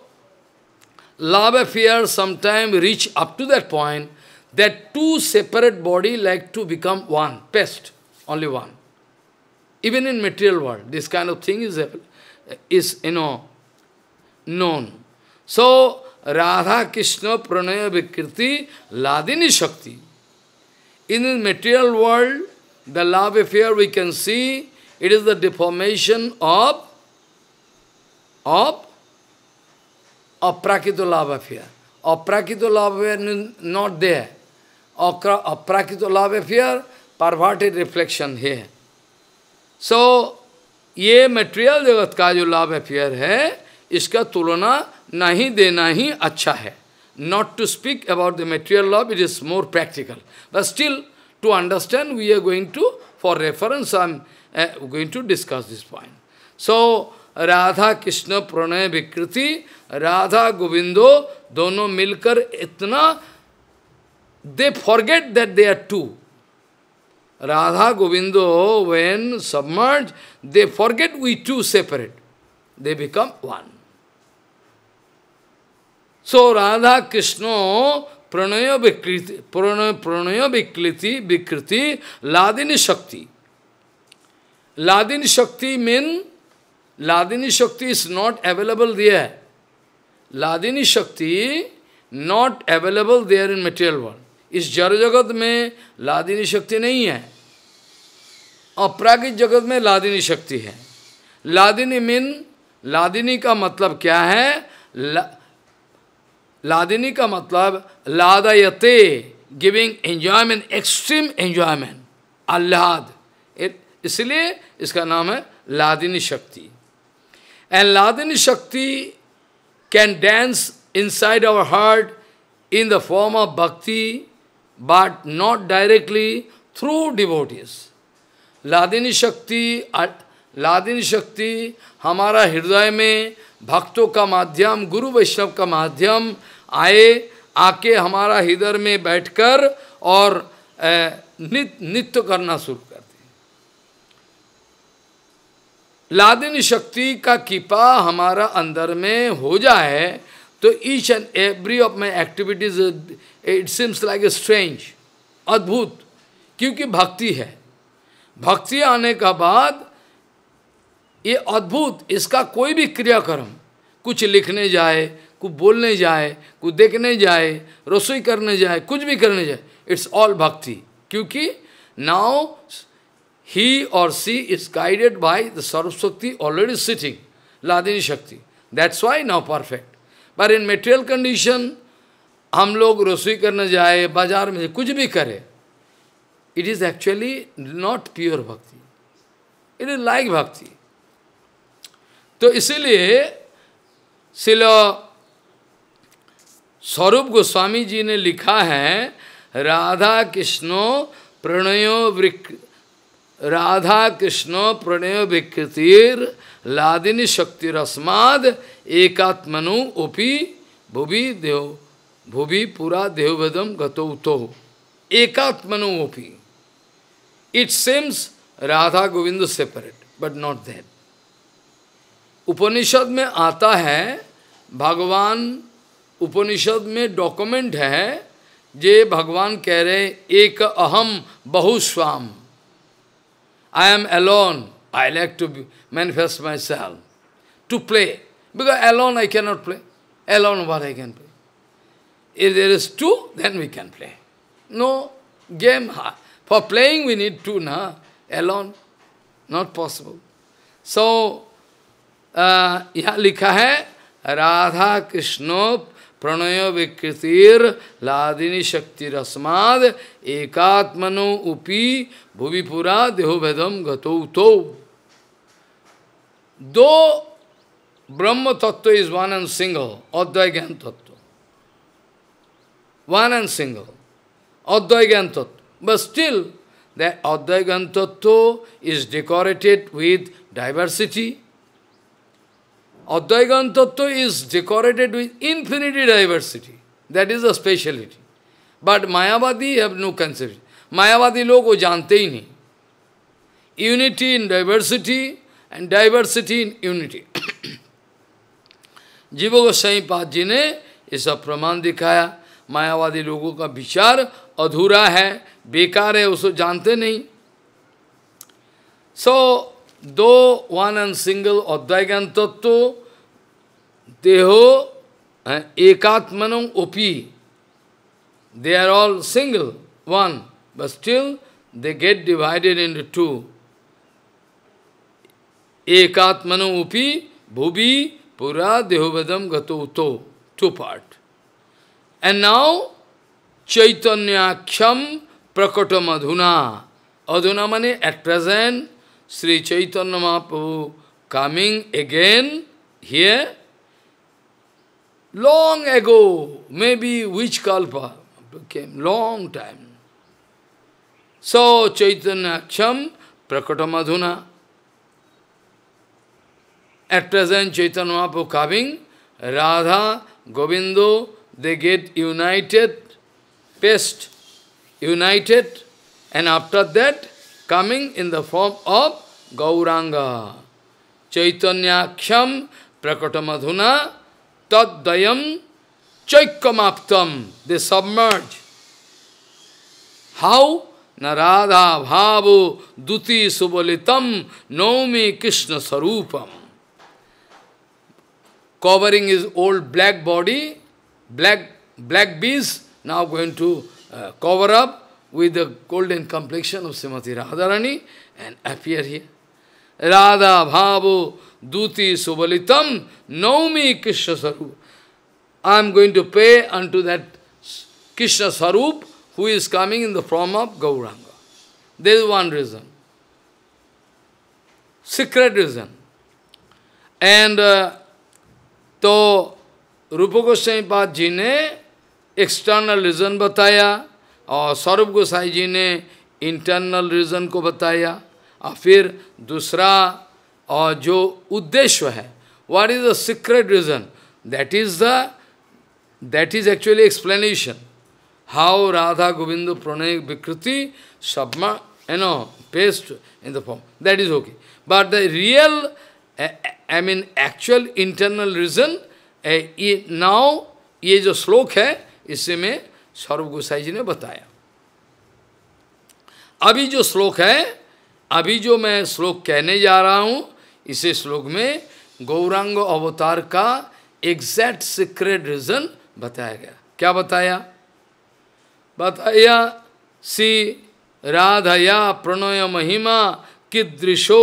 love affair sometimes reach up to that point that two separate body like to become one, pest, only one. Even in material world, this kind of thing is known. So, Radha Krishna Pranaya Vikriti Ladini Shakti. In the material world, the love affair we can see, it is the deformation of Aprakita love affair. Aprakita love affair is not there. Aprakita love affair, perverted reflection here. So ये material जगत का जो love affair है, इसका तुलना नहीं देना ही अच्छा है। Not to speak about the material love, it is more practical, but still to understand we are going to, for reference I am going to discuss this point. So Radha Krishna प्रणय विकृति, राधा गोविंदो दोनों मिलकर इतना, they forget that they are two. Radha Govindo, when submerged, they forget we two separate. They become one. So Radha Krishna Pranaya Vikriti, Vikriti Ladini Shakti. Ladini Shakti means, Ladini Shakti is not available there. Ladini Shakti not available there in material world. इस जड़ जगत में लादिनी शक्ति नहीं है, अपराकृत जगत में लादिनी शक्ति है। लादिनी मीन, लादिनी का मतलब क्या है? लादिनी का मतलब लादयते, गिविंग एंजॉयमेंट, एक्सट्रीम एंजॉयमेंट, आह्लाद, इसलिए इसका नाम है लादिनी शक्ति। एंड लादिनी शक्ति can dance inside our heart in the form of bhakti, but not directly through devotees. Ladini Shakti हमारा हृदय में भक्तों का माध्यम, गुरु वैष्णव का माध्यम आए, आके हमारा हृदय में बैठकर और नित्य करना शुरू करते। लादिनी शक्ति का कृपा हमारा अंदर में हो जाए तो each and every of my activities, it seems like a strange, अद्भुत, क्योंकि भक्ति है। भक्ति आने का बाद ये अद्भुत, इसका कोई भी क्रियाक्रम, कुछ लिखने जाए, कुछ बोलने जाए, कुछ देखने जाए, रसोई करने जाए, कुछ भी करने जाए, it's all भक्ति, क्योंकि now he or she is guided by the Saraswati already sitting, Ladini शक्ति, that's why now perfect. पर इन मेटेरियल कंडीशन हम लोग रसोई करने जाए, बाजार में कुछ भी करें, it is actually not pure भक्ति, It is like bhakti. So, इसलिए श्रील स्वरूप गोस्वामी जी ने लिखा है राधा कृष्ण प्रणयो विकृतिर लादिनी शक्ति रस्माद एकात्मनु ओपि भुवि देव भुवि पुरा देववदम गतो उतो एकात्मनु ओपि. It seems Radha Govinda separate, but not that. Upanishad में आता है, भगवान उपनिषद में डॉक्यूमेंट है, जे भगवान कह रहे एक अहम बहुस्वाम, I am alone, I like to manifest myself, to play, because alone I cannot play, alone what I can play. If there is two, then we can play. No game, for playing we need two, na? Alone, not possible. So, यहाँ लिखा है, राधा कृष्णो प्रणयो विकृतिर लादिनी शक्ति रस्माद एकात्मनो UPI भुविपुरा देहोभेदम गतो उतो. दो ब्रह्म तत्व is one and single अद्वैत ज्ञान तत्व, वन एंड सिंगल अद्वैत ज्ञान तत्व, बट स्टिल दैट अद्वैत ज्ञान तत्व is decorated with diversity. Advaita Gyan Tattva is decorated with infinity diversity. That is a speciality. But Mayavadi have no conception. Mayavadi log wo jante hi nahi. Unity in diversity and diversity in unity. Jiva Goswami Padji ne isa praman dikhaya. Mayavadi logo ka vichar adhura hai, bekar hai, usko jante nahi. So, though one and single Advaita Gyan Tattva, Deho, Ekatmanam Opi, they are all single, one, but still they get divided into two. Ekatmanam Opi, Bhubi, Pura, Dehovadam, Gato, Uto, two part. And now, Chaitanyaksham Prakatam Adhuna. Adhuna means at present, Sri Chaitanya Mahaprabhu coming again here long ago, maybe which kalpa came long time. So Chaitanya Aksham Prakatam. At present Chaitanya Mahaprabhu coming, Radha, Govindo, they get united, paste, united, and after that coming in the form of Gauranga. Chaitanyaksham Prakatam Tad Dayam Chaikamaptam. They submerge. How? Narada Bhavu Duti Subolitam Naomi Krishna Sarupam. Covering his old black body, black beast, now going to cover up with the golden complexion of Srimati Radharani and appear here. Radha Bhavu Duti Subalitam Naomi Krishna Sarup. I am going to pay unto that Krishna Sarup who is coming in the form of Gauranga. There is one reason. Secret reason. And Rupa Goswami Padji ne external reason bataya, और स्वरूप गोसाई जी ने internal reason को बताया, और फिर दूसरा और जो उद्देश्य है, what is the secret reason, that is actually explanation how Radha Govind प्रणय विकृति सबमा paste in the form. That is okay, but the real I mean actual internal reason now ये जो श्लोक है इसमें स्वरूप गोसाई जी ने बताया. अभी जो श्लोक है, अभी जो मैं श्लोक कहने जा रहा हूँ, इसे श्लोक में गौरांग अवतार का एग्जैक्ट सीक्रेट रीजन बताया गया. क्या बताया? बताया सी राधया प्रणय महिमा किदृशो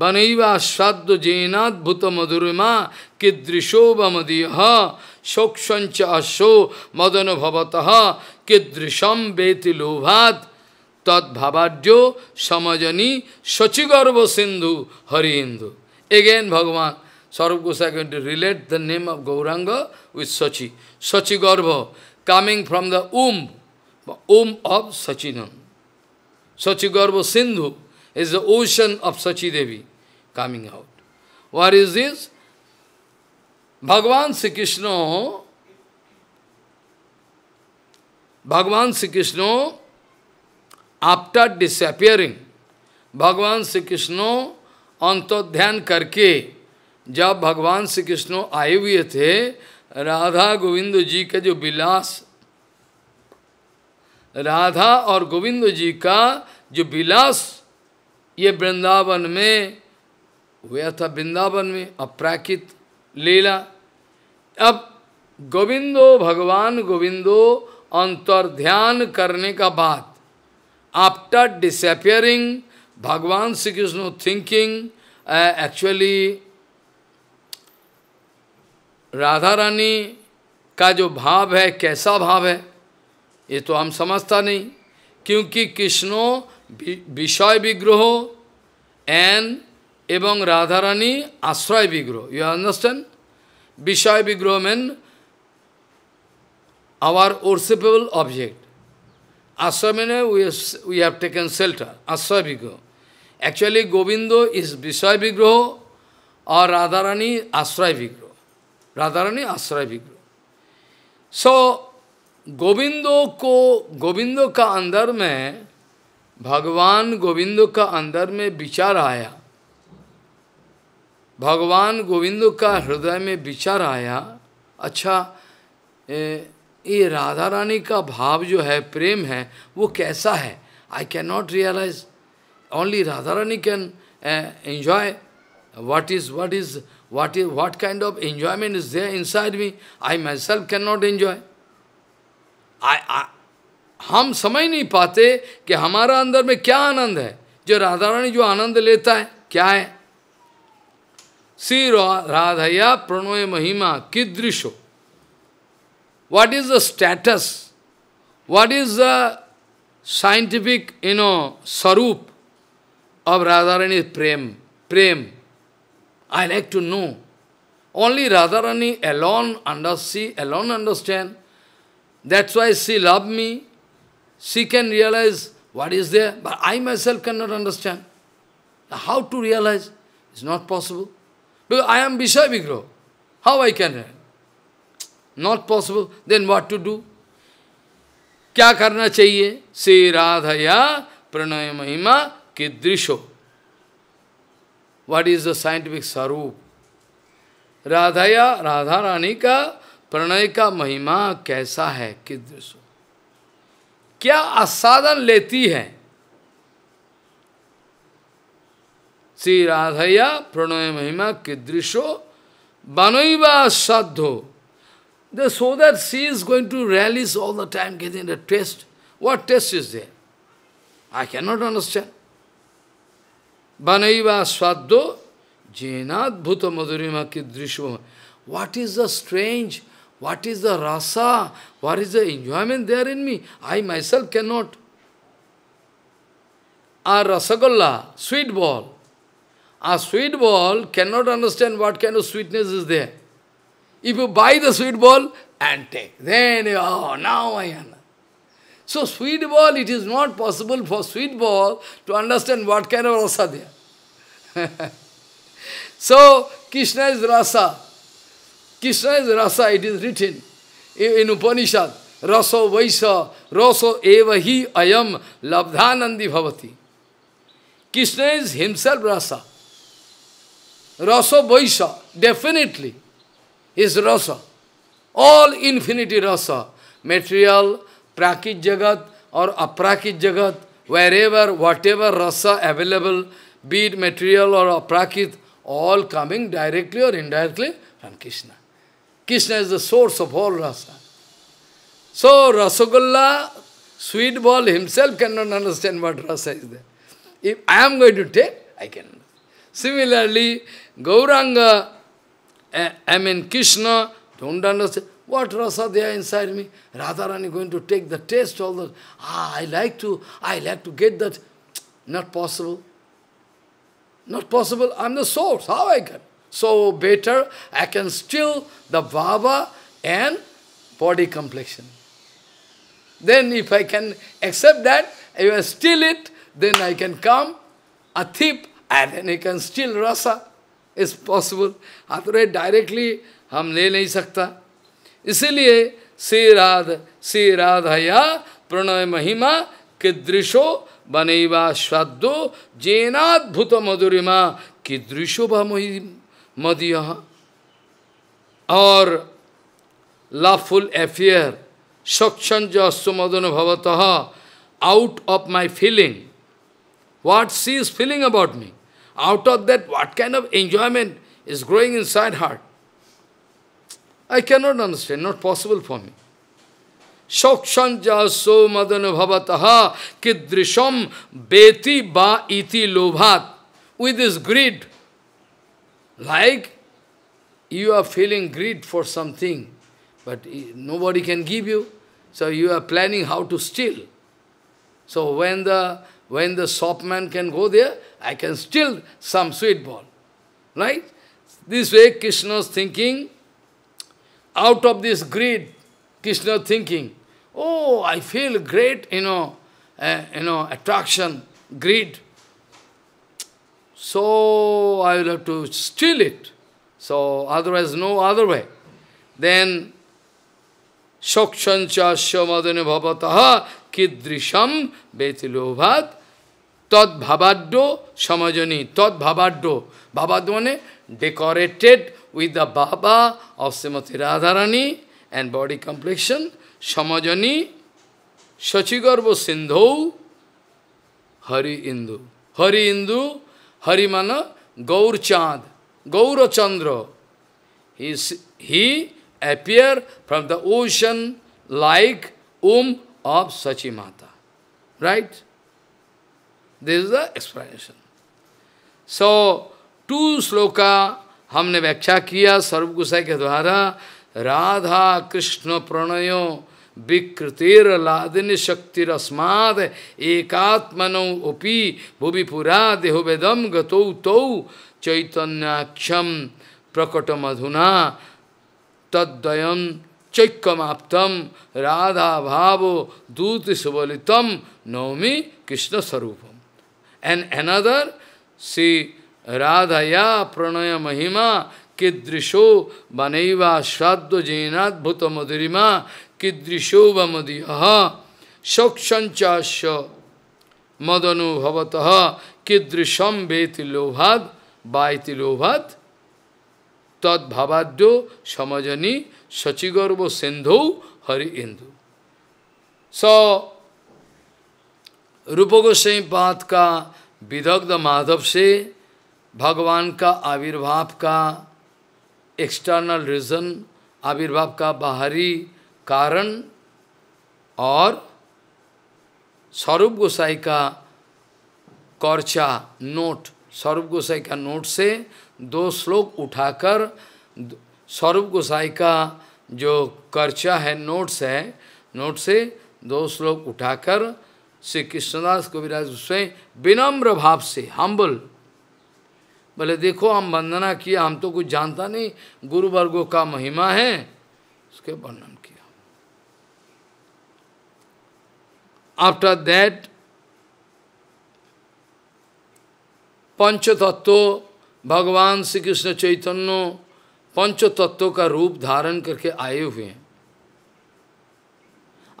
बनैवा श्राद्ध जैनाद्भुत मधुरिमा किदृशो बमदीह शोक्षंच अशो मदन भवतः किदृशम बेति लोभात tat bhavadyo samajani sachigarva sindhu hari hindu. Again Bhagavan, Svarupa Goswami going to relate the name of Gauranga with Sachi. Sachigarva, coming from the womb of Sachidananda. Sachigarva Sindhu is the ocean of Sachidevi coming out. What is this? Bhagavan Sri Krishna, after disappearing, Bhagavan Sri Krishna antodhyan karke, जब भगवान श्री कृष्ण आए हुए थे, राधा गोविंद जी का जो विलास, राधा और गोविंद जी का जो विलास ये वृंदावन में हुआ था, वृंदावन में अपराकित लीला। अब गोविंदो भगवान गोविंदो अंतर्ध्यान करने का बाद, आफ्टर डिसअपियरिंग, भगवान श्री कृष्ण थिंकिंग एक्चुअली राधा रानी का जो भाव है, कैसा भाव है ये तो हम समझता नहीं, क्योंकि कृष्णो विषय विग्रह एंड एवं राधा रानी आश्रय विग्रह। You understand? विषय विग्रह मीन आवर वर्शिपेबल ऑब्जेक्ट, आश्रय mean we have taken shelter, आश्रय विग्रह। एक्चुअली गोविंदो इज विषय विग्रह और राधा रानी आश्रय विग्रह, राधारानी आश्रय विग्रह। सो गोविंदो का अंदर में, भगवान गोविंदो का अंदर में विचार आया, भगवान गोविंदो का हृदय में विचार आया, अच्छा ये राधा रानी का भाव जो है, प्रेम है, वो कैसा है? I can not realise, only Radha Rani can enjoy what kind of enjoyment is there inside me. I myself cannot enjoy. हम समझ नहीं पाते कि हमारा अंदर में क्या आनंद है, जो राधा रानी जो आनंद लेता है क्या है। श्री राधया प्रणोय महिमा कीदृशो, what is the status, what is the scientific स्वरूप of Radha Rani Prem. I like to know. Only Radharani alone understand. That's why she loves me. She can realize what is there, but I myself cannot understand. How to realize? It's not possible. Because I am Vishaya Vigraha. How I can realize? Not possible. Then what to do? Kya karna chahiye? Sri Radhaya Pranaya Mahima Kidrisho. What is the scientific sarup? Radhaya, Radha Rani ka pranay ka mahima kaisa hai? Kidrisho. Kya asadan leti hai? Sri Radhaya pranay mahima kidrisho banaiva sadho. So that she is going to release all the time, getting the taste. What taste is there? I cannot understand. Banaiva swaddo jenad bhuta madhurima ki drishva. What is the strange? What is the rasa? What is the enjoyment there in me? I myself cannot. A rasagalla, sweet ball. A sweet ball cannot understand what kind of sweetness is there. If you buy the sweet ball and take, then, oh, now I am. So sweet ball, it is not possible for sweet ball to understand what kind of rasa there. So Krishna is rasa. Krishna is rasa, it is written in Upanishad. Raso vaisa, raso eva hi ayam labdhanandi bhavati. Krishna is himself rasa. Raso vaisa, definitely, is rasa. All infinity rasa, material, prakrit jagat or aprakrit jagat, wherever, whatever rasa available, be it material or aprakrit, all coming directly or indirectly from Krishna. Krishna is the source of all rasa. So, Rasagalla, sweet ball himself cannot understand what rasa is there. If I am going to take, I can. Similarly, Gauranga, Krishna, don't understand. What rasa there inside me? Radharani going to take the taste, all that. Ah, I like to get that. Not possible. Not possible. I'm the source. How I can? So better, I can still the bhava and body complexion. Then if I can accept that, if I steal it, then I can come a thief and then I can steal rasa. It's possible. After directly, हम ले नहीं सकता. इसलिए श्री राधया प्रणय महिमा कीदृशो बनेवा स्वादो जेनाद्भुत मधुरिमा कीदृशो भमहि मदीयः. और लवफुल अफेयर सक्षंज सुमदन भवतः out of my feeling what she is feeling about me. Out of that, what kind of enjoyment is growing inside heart? I cannot understand, not possible for me. Shokshanja so madana bhavataha kidrisham beti ba iti lobhat. With this greed, like you are feeling greed for something, but nobody can give you, so you are planning how to steal. So when the shopman can go there, I can steal some sweet ball. Right? This way Krishna's thinking, out of this greed, Krishna thinking, oh, I feel great, attraction, greed. So I will have to steal it. So otherwise, no other way. Then, Shokshanta Shomadana Bhavataha Kidrisham Betilobhat Tad Bhavaddo Samajani. Tad Bhavaddo. Bhavaddo means decorated with the Bhava of Srimati Radharani and body complexion. Samajani Sachigarva Sindhu Hari Indu. Hari Indu, Hari Mana Gaur Chand, Gaura Chandra. He appear from the ocean like of Sachimata. Right? This is the explanation. So, 2 sloka हमने व्याख्या किया सर्व गुसाई के द्वारा. राधा कृष्ण प्रणयो विकृतिर लादिनी शक्ति रस्माद एकात्मनो UPI भुवि पुरा देहो वेदम गतौ तौ चैतन्याक्षम प्रकटमधुना तद्दयम चैक्कमाप्तम राधा भावो दूति सुबलितम नौमी कृष्ण स्वरूपम. And another, see Radhaya Pranaya Mahima Kidrisho Banaiva Shraddo Jainat Bhuta Madhurima Kidrisho Vamadiyaha Shokshantchasya Madanu Bhavataha Kidrisham Beti Lobhad Baiti Lobhad Tad Bhavadyo Samajani Sachigarvo Sindhu Hari Indu. So, Rupa Goswami Path का विदग्ध माधव से भगवान का आविर्भाव का external reason, आविर्भाव का बाहरी कारण, और स्वरूप गोसाई का कौरचा नोट, स्वरूप गोसाई का नोट से 2 श्लोक उठाकर स्वरूप गोसाई का जो कर्चा है, नोट्स है, नोट से 2 श्लोक उठाकर श्री कृष्णदास कविराज गोस्वामी विनम्र भाव से, हम्बल, बोले देखो हम वंदना किया, हम तो कुछ जानता नहीं, गुरु वर्गों का महिमा है, उसके वर्णन किया. आफ्टर दैट पंचतत्व भगवान श्री कृष्ण चैतन्य पंचतत्व का रूप धारण करके आए हुए हैं,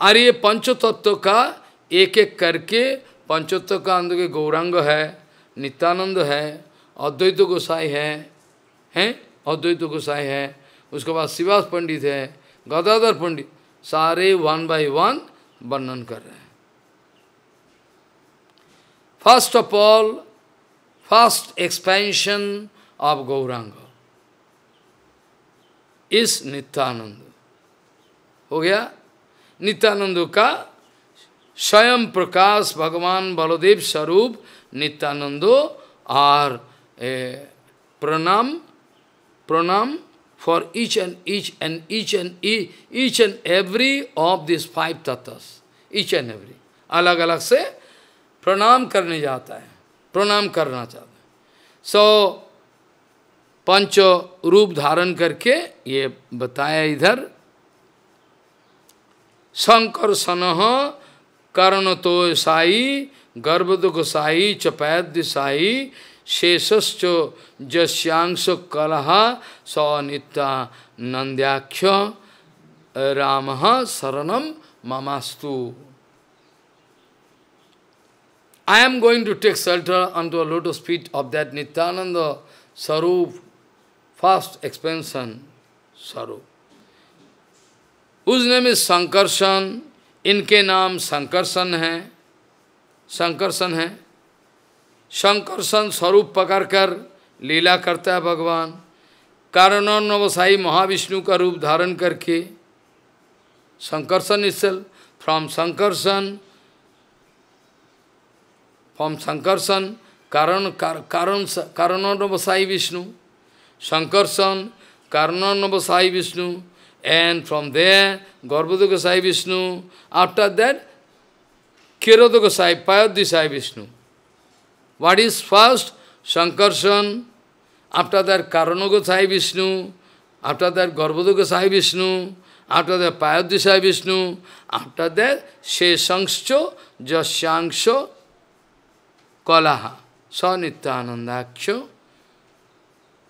और ये पंचतत्व का एक एक करके, पंचतत्व का अंदर के गौरांग है, नित्यानंद है, अद्वैत गोसाई हैं अद्वैत गोसाई है, उसके बाद शिवास पंडित है, गदाधर पंडित, सारे 1 by 1 वर्णन कर रहे हैं. First of all, first expansion of Gauranga is Nityananda हो गया. नित्यानंद का स्वयं प्रकाश भगवान बलदेव स्वरूप नित्यानंदो, और प्रणाम for each and every of these five tattvas, each and every. Alag-alag se pranam karne jata hai, pranam karna chata hai. So, पंच रूप धारण करके ये बताया इधर संकर्षण कर्ण तो साई गर्भदुकसाई चपैद्यसाई शेषश्च जस्यांश कलह स नित्यानंदाख्य राम शरणम ममास्तु. I am going to take shelter unto a lotus feet of that Nityananda Sarup. First expansion, Sarup. Whose name is Sankarshan? Inke naam Sankarshan hai. Sankarshan hai. Sankarshan Sarup pakarkar Lila karta hai Bhagavan. Karanan Navasai Mahavishnu ka roop dharan karke. Sankarshan itself. From Sankarshan, Karanan Navasai Vishnu. Sankarshan, Karnanavasai Vishnu, and from there, Garbhodakashayi Vishnu. After that, Kirodakasai, Payodhisai Vishnu. What is first? Sankarshan, after that, Karnanavasai Vishnu, after that, Garbhodakashayi Vishnu, after that, Payodhisai Vishnu, after that, Sheshangscho, Jasyangscho, Kalaha, Sa Nityanandakcho.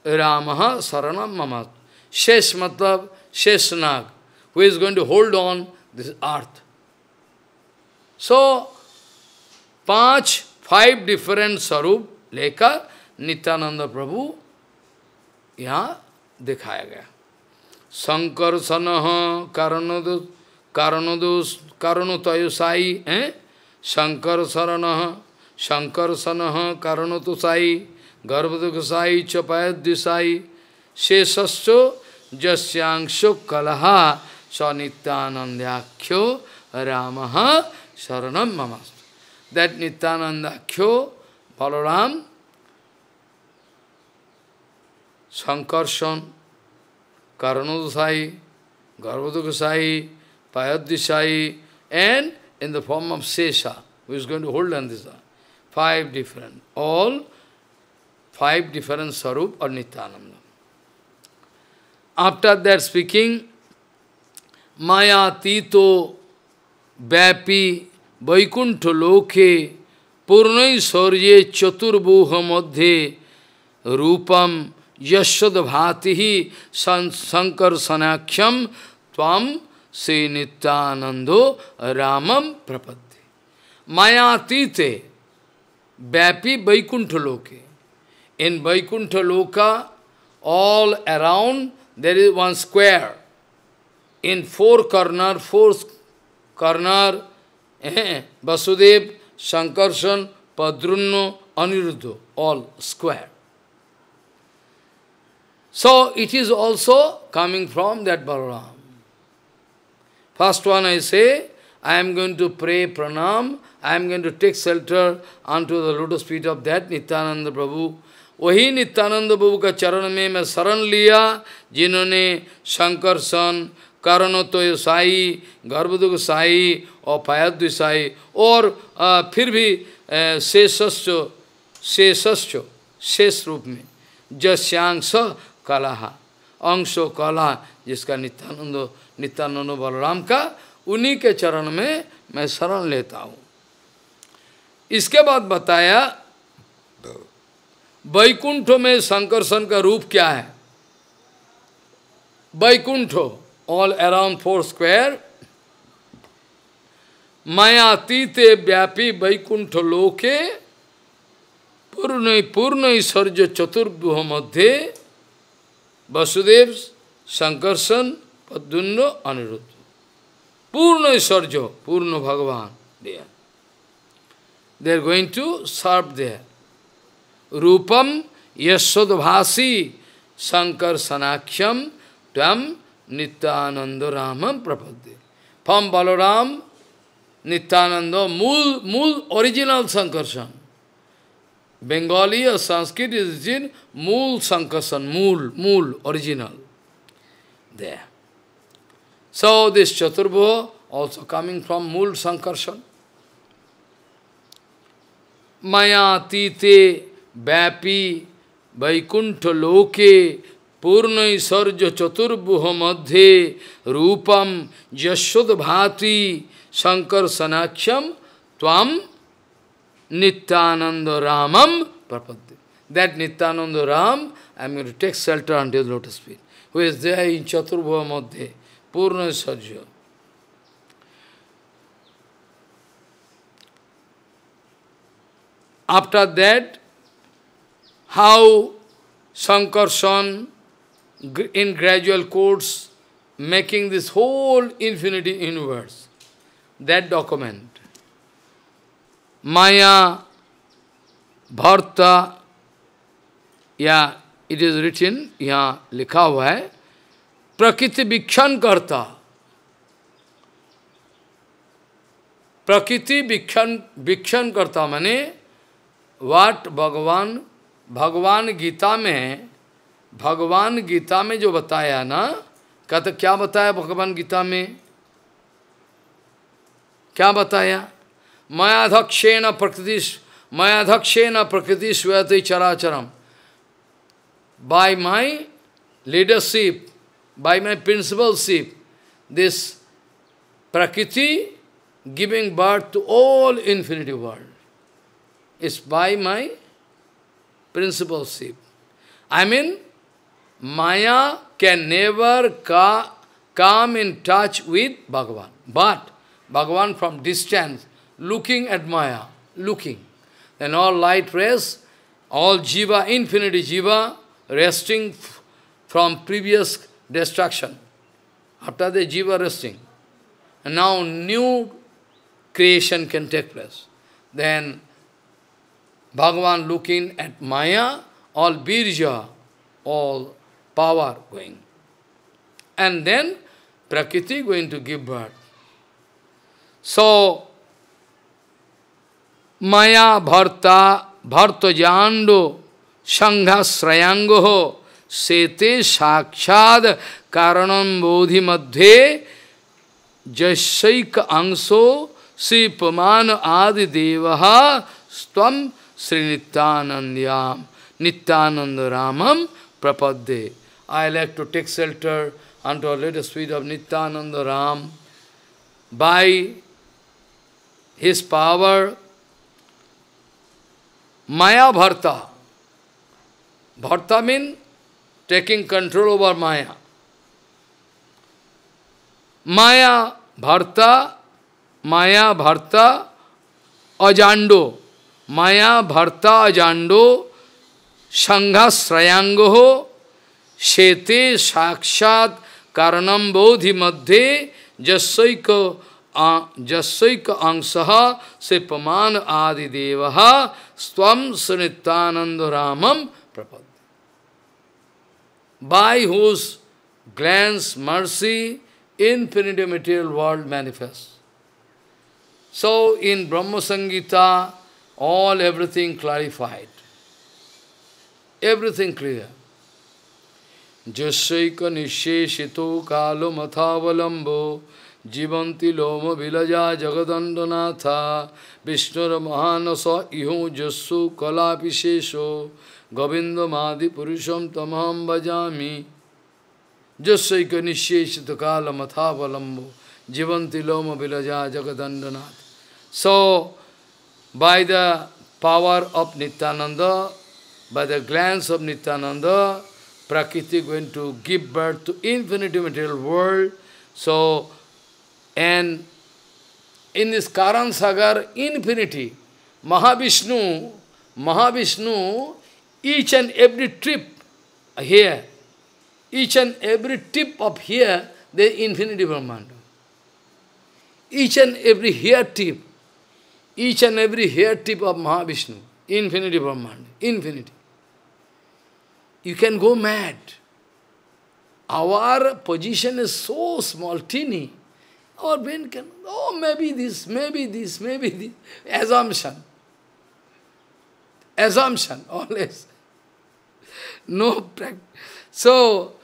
Ramaha Saranam Mamat. Shesh matlab Sheshnag, who is going to hold on this earth. So, five different sarup lekar Nityananda Prabhu yaha dikhaya gaya. Sankarsanaha karanotayusai Sankarsanaha karanotayusai Garbhodakashayi Chapayadhisai Shesascho Jasyangsho Kalaha Sa Nityanandakhyo Ramaha Saranam Mamas. That Nityanandakhyo Balaram Sankarshan Karanodasai Garbhodakashayi Payadhisai, and in the form of Shesha, who is going to hold on this. Five different sarup or Nityananda. After that speaking, Maya Tito Vapi Vaikuntha Loke Purnai Saurye Chaturbuha Madhye Rupam Yashadbhatihi Sankarsanakyam Tvam Se Nityanando Ramam Prapatti. Maya Tite Vapi Vaikuntha Loke. In Vaikuntha Loka, all around, there is one square. In four corner, Vasudev, Sankarshan, Padrunno, Aniruddha, all square. So, it is also coming from that Balaram. First one I say, I am going to pray pranam, I am going to take shelter unto the lotus feet of that Nityananda Prabhu. वही नित्यानंद प्रभु का चरण में मैं शरण लिया, जिन्होंने संकर्षण कारणोत्तोयसाई गर्भदुकसाई और पायद्विसाई और फिर भी शेष रूप में जस्यांश कलाहा अंशो कला, जिसका नित्यानंद बलराम का, उन्हीं के चरण में मैं शरण लेता हूँ. इसके बाद बताया वैकुंठ में संकर्षण का रूप क्या है. Vaikuntha all around four square. मायातीते व्यापी वैकुंठ लोके पूर्ण ऐश्वर्य चतुर्भुह मध्य वसुदेव संकर्षण पद्युन्न अनिरुद्ध. पूर्ण ऐश्वर्य, पूर्ण भगवान दिया. They are going to serve there. Rupam Yasodbhasi Sankarsanakyam Tvam Nityananda Ramam Prapadde. From Balaram, Nityananda, Mool original Sankarshan. Bengali or Sanskrit is in Mool Sankarshan, Mool original. there. So this Chaturbho also coming from Mool Sankarshan. Maya tite vapi vaikuntha loke purnai sarja chaturbhuha madhye rupam yashud bhati sankarsanacham tvam Nityananda Ramam Prapadde. That Nityananda Ram, I am going to take shelter under the lotus feet, who is there in Chaturbhuva Madhya, Purna Sajya. After that, how Sankarshan, in gradual course, making this whole infinity universe, that document. Maya, Bharta, yeah, it is written, yeah, likha hua hai, Prakriti Vikshan Karta. Prakriti Vikshan Karta, mane, what Bhagavad Gita mein jo bataya na, kata kya bataya Bhagavad Gita mein? Kya bataya? Mayadhakshena prakriti swayate characharam. By my leadership, by my principalship, this prakriti giving birth to all infinity world. It's by my principalship. I mean, Maya can never come in touch with Bhagavan. But Bhagavan from distance, looking at Maya, looking. Then all light rays, all jiva, infinity jiva, resting from previous destruction. After the jiva resting. And now new creation can take place. Then Bhagavan looking at Maya, all birja, all power going. And then Prakriti going to give birth. So, Maya bharta bhartajando sanghasrayangoho sete sakshad karanam bodhi madhye jashaika angso sipaman adi devaha stvam sri nityanandam nityananda ramam prapadde. I like to take shelter unto our latest feet of Nityananda Ram. By his power, Maya Bharta. Bharta means taking control over Maya. Maya Bharta ajando. Maya Bharta ajando. Sanghasrayangoho shete sakshat karanam bodhi madhye jassaika angsaha sepaman adi devaha stvam srinityananda ramam prapad. By whose glance, mercy, infinite material world manifests. So in Brahma Sangita, all everything clarified. Everything clear. Jasyaika nisheshito kalo mathavalambo Jivanti loma vilaja jagadandanatha Vishnura mahanasa iho jassu kalapishesho Govindamadi purusham tamaham bhajami Jasyaika nisheshito kala mathavalambo Jivanti loma vilaja jagadandanatha. So, by the power of Nityananda, by the glance of Nityananda, Prakriti going to give birth to infinite material world. So, and in this Karan Sagar, infinity, Mahavishnu, each and every trip here, each and every tip of here, the infinity Brahmanda. Each and every hair tip of Mahavishnu, infinity Brahmanda, infinity. You can go mad. Our position is so small, teeny. Our brain can, oh, maybe this. Assumption, always. No practice. So,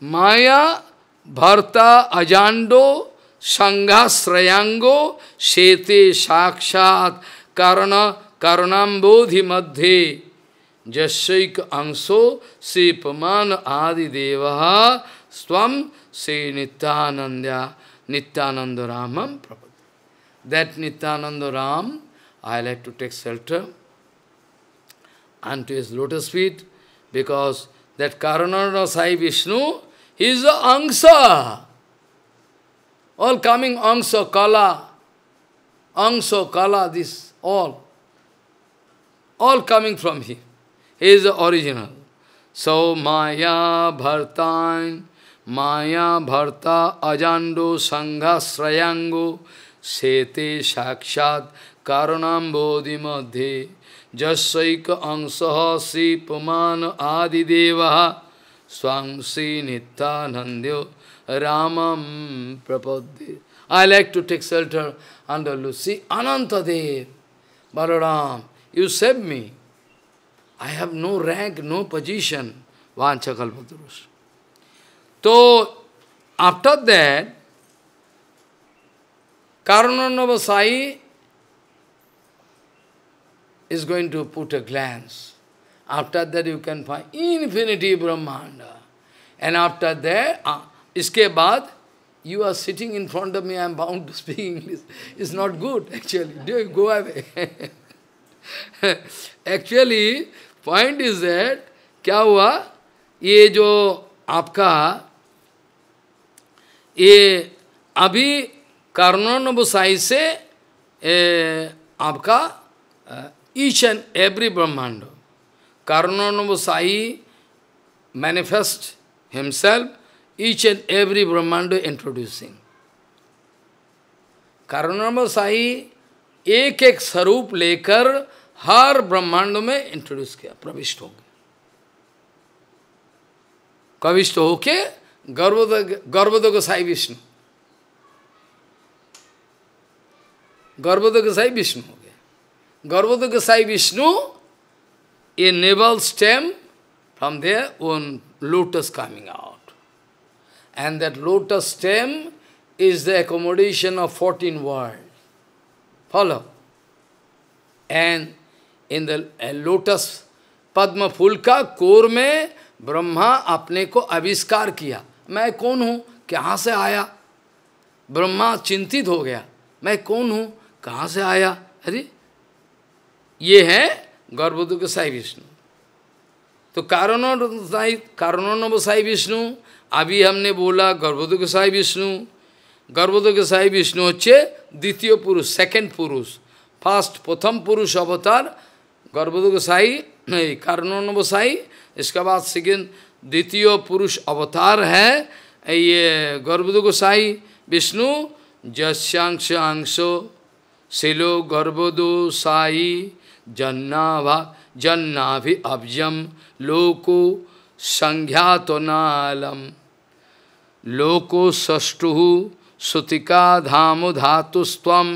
Maya Bharta ajando sangha srayango sete sakshat karana karanambodhi madhye jasyaik anso sipaman adi devaha swam se nityananda nityananda ramam prabhat. That Nityananda Ram, I like to take shelter unto his lotus feet, because that Karananda Sai Vishnu, he is the Angsa. All coming Angsa, Kala, this, all. All coming from him. He is the original. So, Maya Bharta Ajando Sangha Srayango Sete Sakshat Karanambodhi Madhe Jasaika Angsaha Sipaman Adidevaha Swamsi Nityanandyo Ramam Prapadde. I like to take shelter under Lucy. Anantadev, Balaram, you save me. I have no rank, no position. Vanchakalpatarus. So, after that, Karananda Sai is going to put a glance. After that you can find infinity Brahmanda. And after that, iske baad, you are sitting in front of me, I am bound to speak English. It's not good, actually. Do go away. Actually, point is that, kya hua? Ye jo aapka, ye abhi Karananda Sai se, aapka, each and every Brahmanda, Karananda Sai manifests himself, each and every Brahmanda introducing. Karananda Sai एक एक स्वरूप लेकर हर ब्रह्मांड में introduce किया, प्रविष्ट हो गए, प्रविष्ट होके गर्भोदकशायी विष्णु, गर्भोदकशायी विष्णु हो गए. Garbhodakashayi Vishnu a navel stem from there on lotus coming out, and that lotus stem is the accommodation of 14 world. Follow. And in the lotus padma फूल का कोर में ब्रह्मा अपने को आविष्कार किया. मैं कौन हूँ, कहाँ से आया? ब्रह्मा चिंतित हो गया, मैं कौन हूँ, कहाँ से आया? अरे ये है गर्भोदकशायी विष्णु. तो कारणों साई विष्णु, अभी हमने बोला गर्भोदकशायी विष्णु. गर्भोदकशायी विष्णु होच्छे द्वितीय पुरुष, सेकेंड पुरुष. फर्स्ट प्रथम पुरुष अवतार गर्भोदकशायी नहीं कारणों साई, इसके बाद सेकेंड द्वितीय पुरुष अवतार है ये गर्भोदकशायी विष्णु. जस्यांश अंशो शिलो गर्भोदकशायी जन्नाभा जन्नाभि अब्जम लोको संज्ञातो नालम लोको षष्ठु सुतिका धामो धातुस्त्वम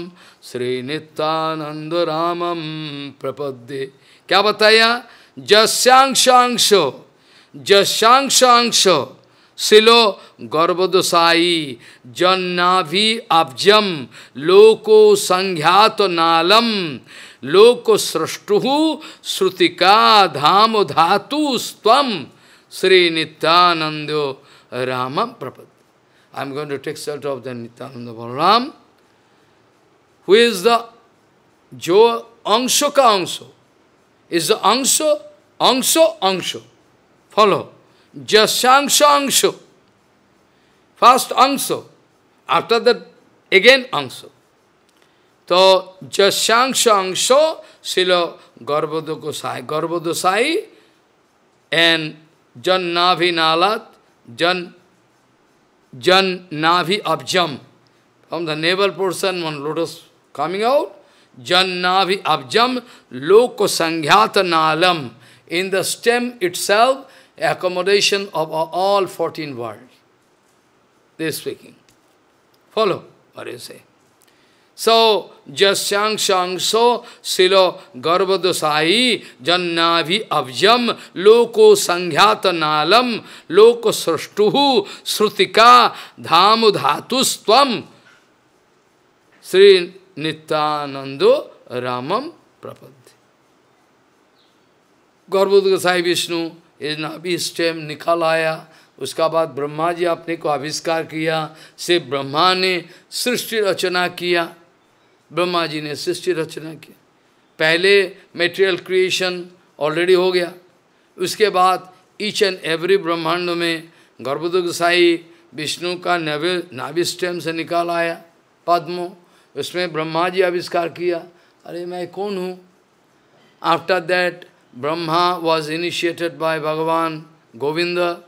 श्री नित्यानंद रामम प्रपद्ये. क्या बताया? जस्यांशांशो जस्यांशांशो शिलो गर्भोदकशायी जन्नाभि अब्जम लोको संज्ञात नालम लोको सृष्टु श्रुतिका धामो धातुस्त्वम श्री नित्यानंदो रामम प्रपद्ये. I am going to take shelter of the Nityananda Balaram, who is the jo angsho ka angsho, is the angsho, angsho, angsho. Follow. Jasyangsho angsho. First angsho. After that, again angsho. So, jasyangsho angsho, sila garbhodakashayi, and jannavi nalat, Jan Navi Abjam. From the navel portion, one lotus coming out. Jan Navi Abjam Loko Sangyata Nalam. In the stem itself, accommodation of all 14 worlds. They are speaking. Follow what you say. So, jasyang shangso silo garbhodakashayi jannabhi abjam loko sangyata nalam loko srashtuhu srutika dhamudhatus tvam Sri Nityananda Ramam Prapadhi. Garbhodakashayi Vishnu is Nabi stem Nikalaya. उसका बाद ब्रह्मा जी अपने को आविष्कार किया, से ब्रह्मा ने सृष्टि रचना किया, ब्रह्मा जी ने सृष्टि रचना की। पहले मेटेरियल क्रिएशन ऑलरेडी हो गया, उसके बाद ईच एंड एवरी ब्रह्मांड में गर्भोदकशाही विष्णु का नाभि स्टेम से निकाल आया पद्म, उसमें ब्रह्मा जी आविष्कार किया, अरे मैं कौन हूँ। After that Brahma was initiated by Bhagwan Govind.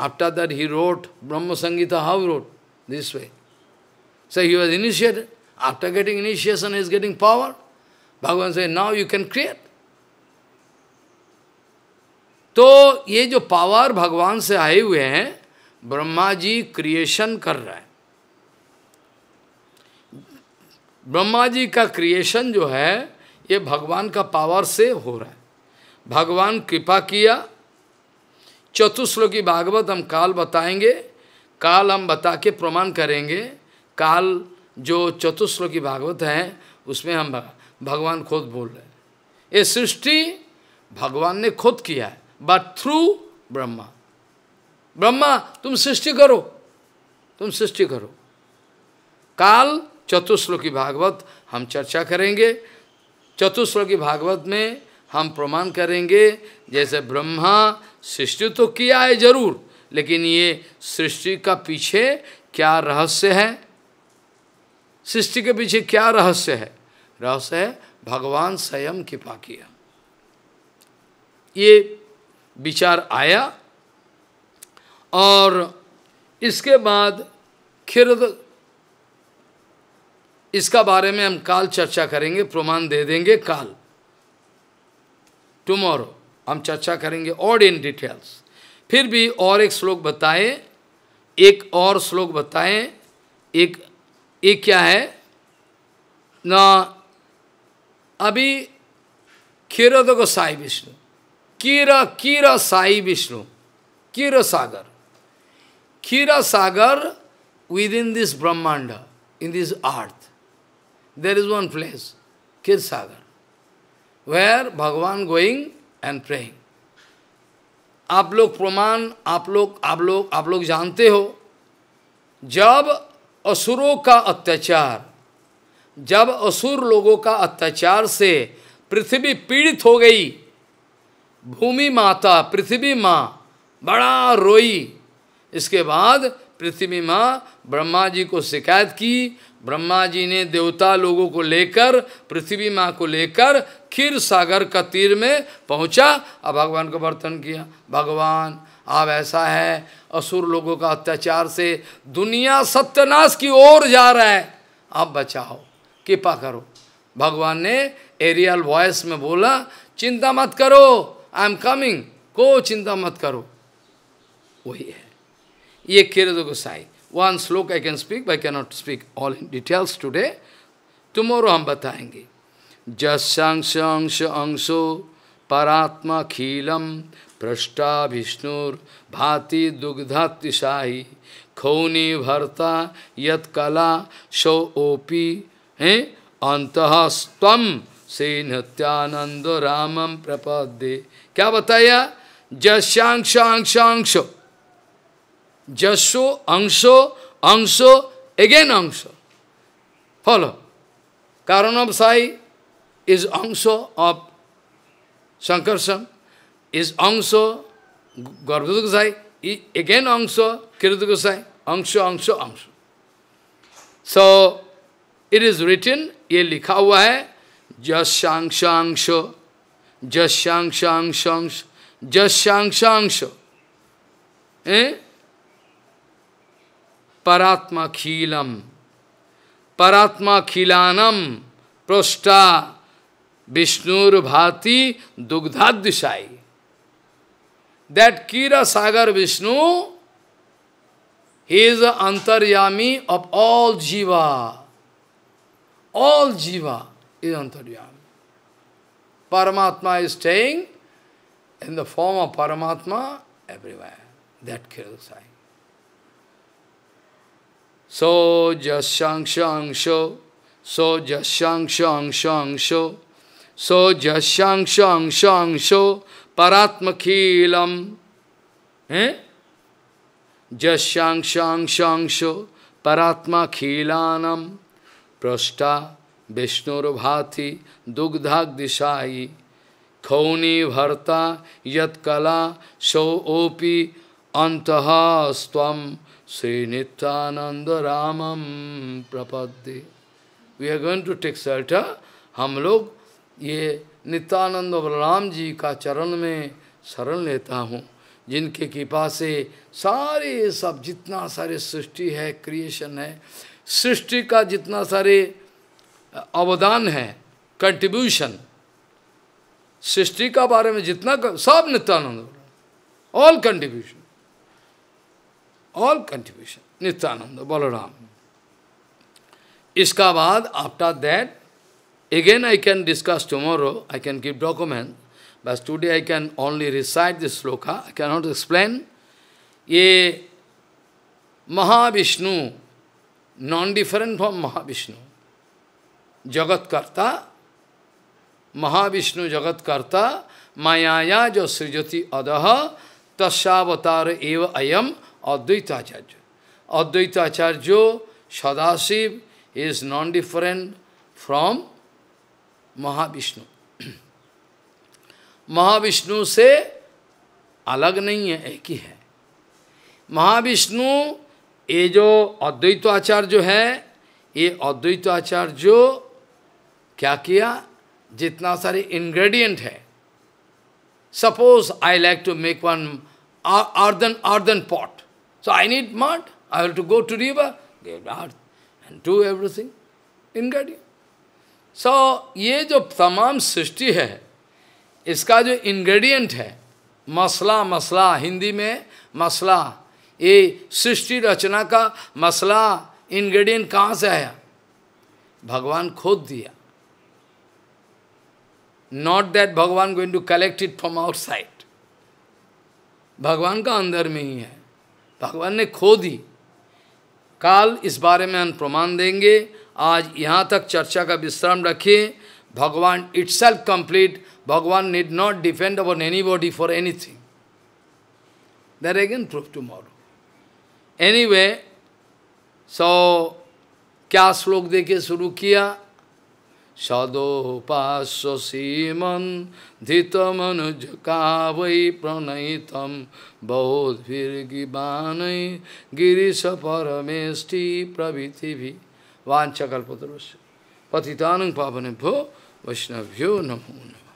After that he wrote Brahma Sangita. How he wrote? This way. So he was initiated. After getting initiation he is getting power. Bhagavan says, now you can create. So, ये जो power भगवान से आए हुए हैं, Brahma ji creation कर रहे हैं। ब्रह्मा जी का क्रिएशन जो है, ये भगवान का पावर से हो रहा है। भगवान कृपा किया। चतुश्लोकी भागवत हम काल बताएंगे, काल हम बता के प्रमाण करेंगे। काल जो चतुश्लोकी भागवत है उसमें हम भगवान खुद बोल रहे हैं। ये सृष्टि भगवान ने खुद किया है, बट थ्रू ब्रह्मा। ब्रह्मा तुम सृष्टि करो, तुम सृष्टि करो। काल चतुश्लोकी भागवत हम चर्चा करेंगे। चतुश्लोकी भागवत में हम प्रमाण करेंगे जैसे ब्रह्मा सृष्टि तो किया है जरूर, लेकिन ये सृष्टि का पीछे क्या रहस्य है, सृष्टि के पीछे क्या रहस्य है। रहस्य है भगवान स्वयं कृपा किया। ये विचार आया और इसके बाद खिरद, इसका बारे में हम काल चर्चा करेंगे, प्रमाण दे देंगे काल। टुमारो हम चर्चा करेंगे और इन डिटेल्स। फिर भी और एक श्लोक बताएं, एक और श्लोक बताएं। एक क्या है ना, अभी खीरद को साई विष्णु, कीरा कीरा साई विष्णु, कीरा सागर, कीरा सागर। विद इन दिस ब्रह्मांड, in this earth, there is one place Keer Sagar, where भगवान गोइंग एंड प्रेइंग। आप लोग प्रमाण, आप लोग जानते हो, जब असुरों का अत्याचार, जब असुर लोगों का अत्याचार से पृथ्वी पीड़ित हो गई, भूमि माता पृथ्वी माँ बड़ा रोई। इसके बाद पृथ्वी माँ ब्रह्मा जी को शिकायत की। ब्रह्मा जी ने देवता लोगों को लेकर, पृथ्वी माँ को लेकर खीर सागर का तीर में पहुँचा और भगवान को प्रार्थना किया, भगवान आप ऐसा है, असुर लोगों का अत्याचार से दुनिया सत्यानाश की ओर जा रहा है, आप बचाओ, कृपा करो। भगवान ने एरियल वॉइस में बोला, चिंता मत करो, आई एम कमिंग, को चिंता मत करो। वही है ये खीरद गोसाई। One sloka I can speak, but I cannot speak all in details today. Tomorrow हम बताएंगे। जस्यांशो अंशो परात्मा खीलम प्रष्टा विष्णुर भाति दुग्धातिशाही खौनी भरता यत कला शो ओपी हैं अंतःस्तम से नित्यानंद रामम प्रपदे। क्या बताया? जस्यांशो अंशो, जसो अंशो अंशो अगेन अंशो, फॉलो। कारण ऑफ साई इज अंशो ऑफ संकर्षण, इज अंशो गर्भोदकशाही, अगेन अंशो खीरदोदकशाही, अंशो अंशो अंशो। सो इट इज रिटन, ये लिखा हुआ है, जस्यांशांशो जस्यांशांशांश जस्यांशांशो परात्मा खीलम, परात्मा खीलानम पृष्ठा विष्णुर भाति दुग्धादिशाई। दैट कीरा सागर Vishnu, he is the antaryami of all jiva, all jiva is antaryami. Paramatma is staying in the form of Paramatma everywhere. That kills I. So jasyangshangso, so jasyangshangshangso, so jasyangshangshangso paratmakhilam. Eh? Jasyangshangshangso paratmakhilanam prashta vishnurubhati dugdhagdishayi khauni bharta yatkala so opi antahastvam Sri Nityananda Ramam Prapadde. We are going to take shelter. हम लोग ये नित्यानंद बलराम जी का चरण में शरण लेता हूँ, जिनके कृपा से सारे सब जितना सारे सृष्टि है, क्रिएशन है, सृष्टि का जितना सारे अवदान है, कंट्रीब्यूशन सृष्टि का बारे में जितना सब नित्यानंद, ऑल कंट्रीब्यूशन नित्यानंद बलराम. इसका बाद after that again I can discuss tomorrow, I can give document, but today I can only recite this sloka, I cannot explain. Ye Mahavishnu, non-different from Mahavishnu. Jagatkarta, Mahavishnu Jagatkarta, Mayaya jo srijati adaha, tasyavatara eva ayam Advaita Acharya. Advaita Acharya, Sadashiv, is non-different from Mahavishnu. Mahavishnu से अलग नहीं है, एक ही है महाविष्णु. ये जो अद्वैताचार्य है, ये अद्वैताचार्य क्या किया, जितना सारे इंग्रेडिएंट है, suppose I like to make one earthen pot, so I need mud, I have to go to river, give earth and do everything ingredient. So ये जो तमाम सृष्टि है, इसका जो इंग्रेडिएंट है, मसला हिंदी में मसला, ये सृष्टि रचना का मसला इंग्रेडिएंट कहाँ से आया, भगवान खुद दिया. Not that Bhagwan going to collect it from outside, भगवान का अंदर में ही है, भगवान ने खुद ही. काल इस बारे में हम प्रमाण देंगे. आज यहाँ तक चर्चा का विश्राम रखिए. Bhagwan itself complete, Bhagwan need not depend upon anybody for anything. That again proof tomorrow. Anyway, so क्या श्लोक देके शुरू किया, सदोपास्व सीमन धितमनुज कावई प्रणयितम बहुद्भिर्गिवान गिरीश परमेष्टि प्रभृति भी वांछा कल्पतरुष्य पतितानं पावनेभ्यो वैष्णवेभ्यो नमो नमः.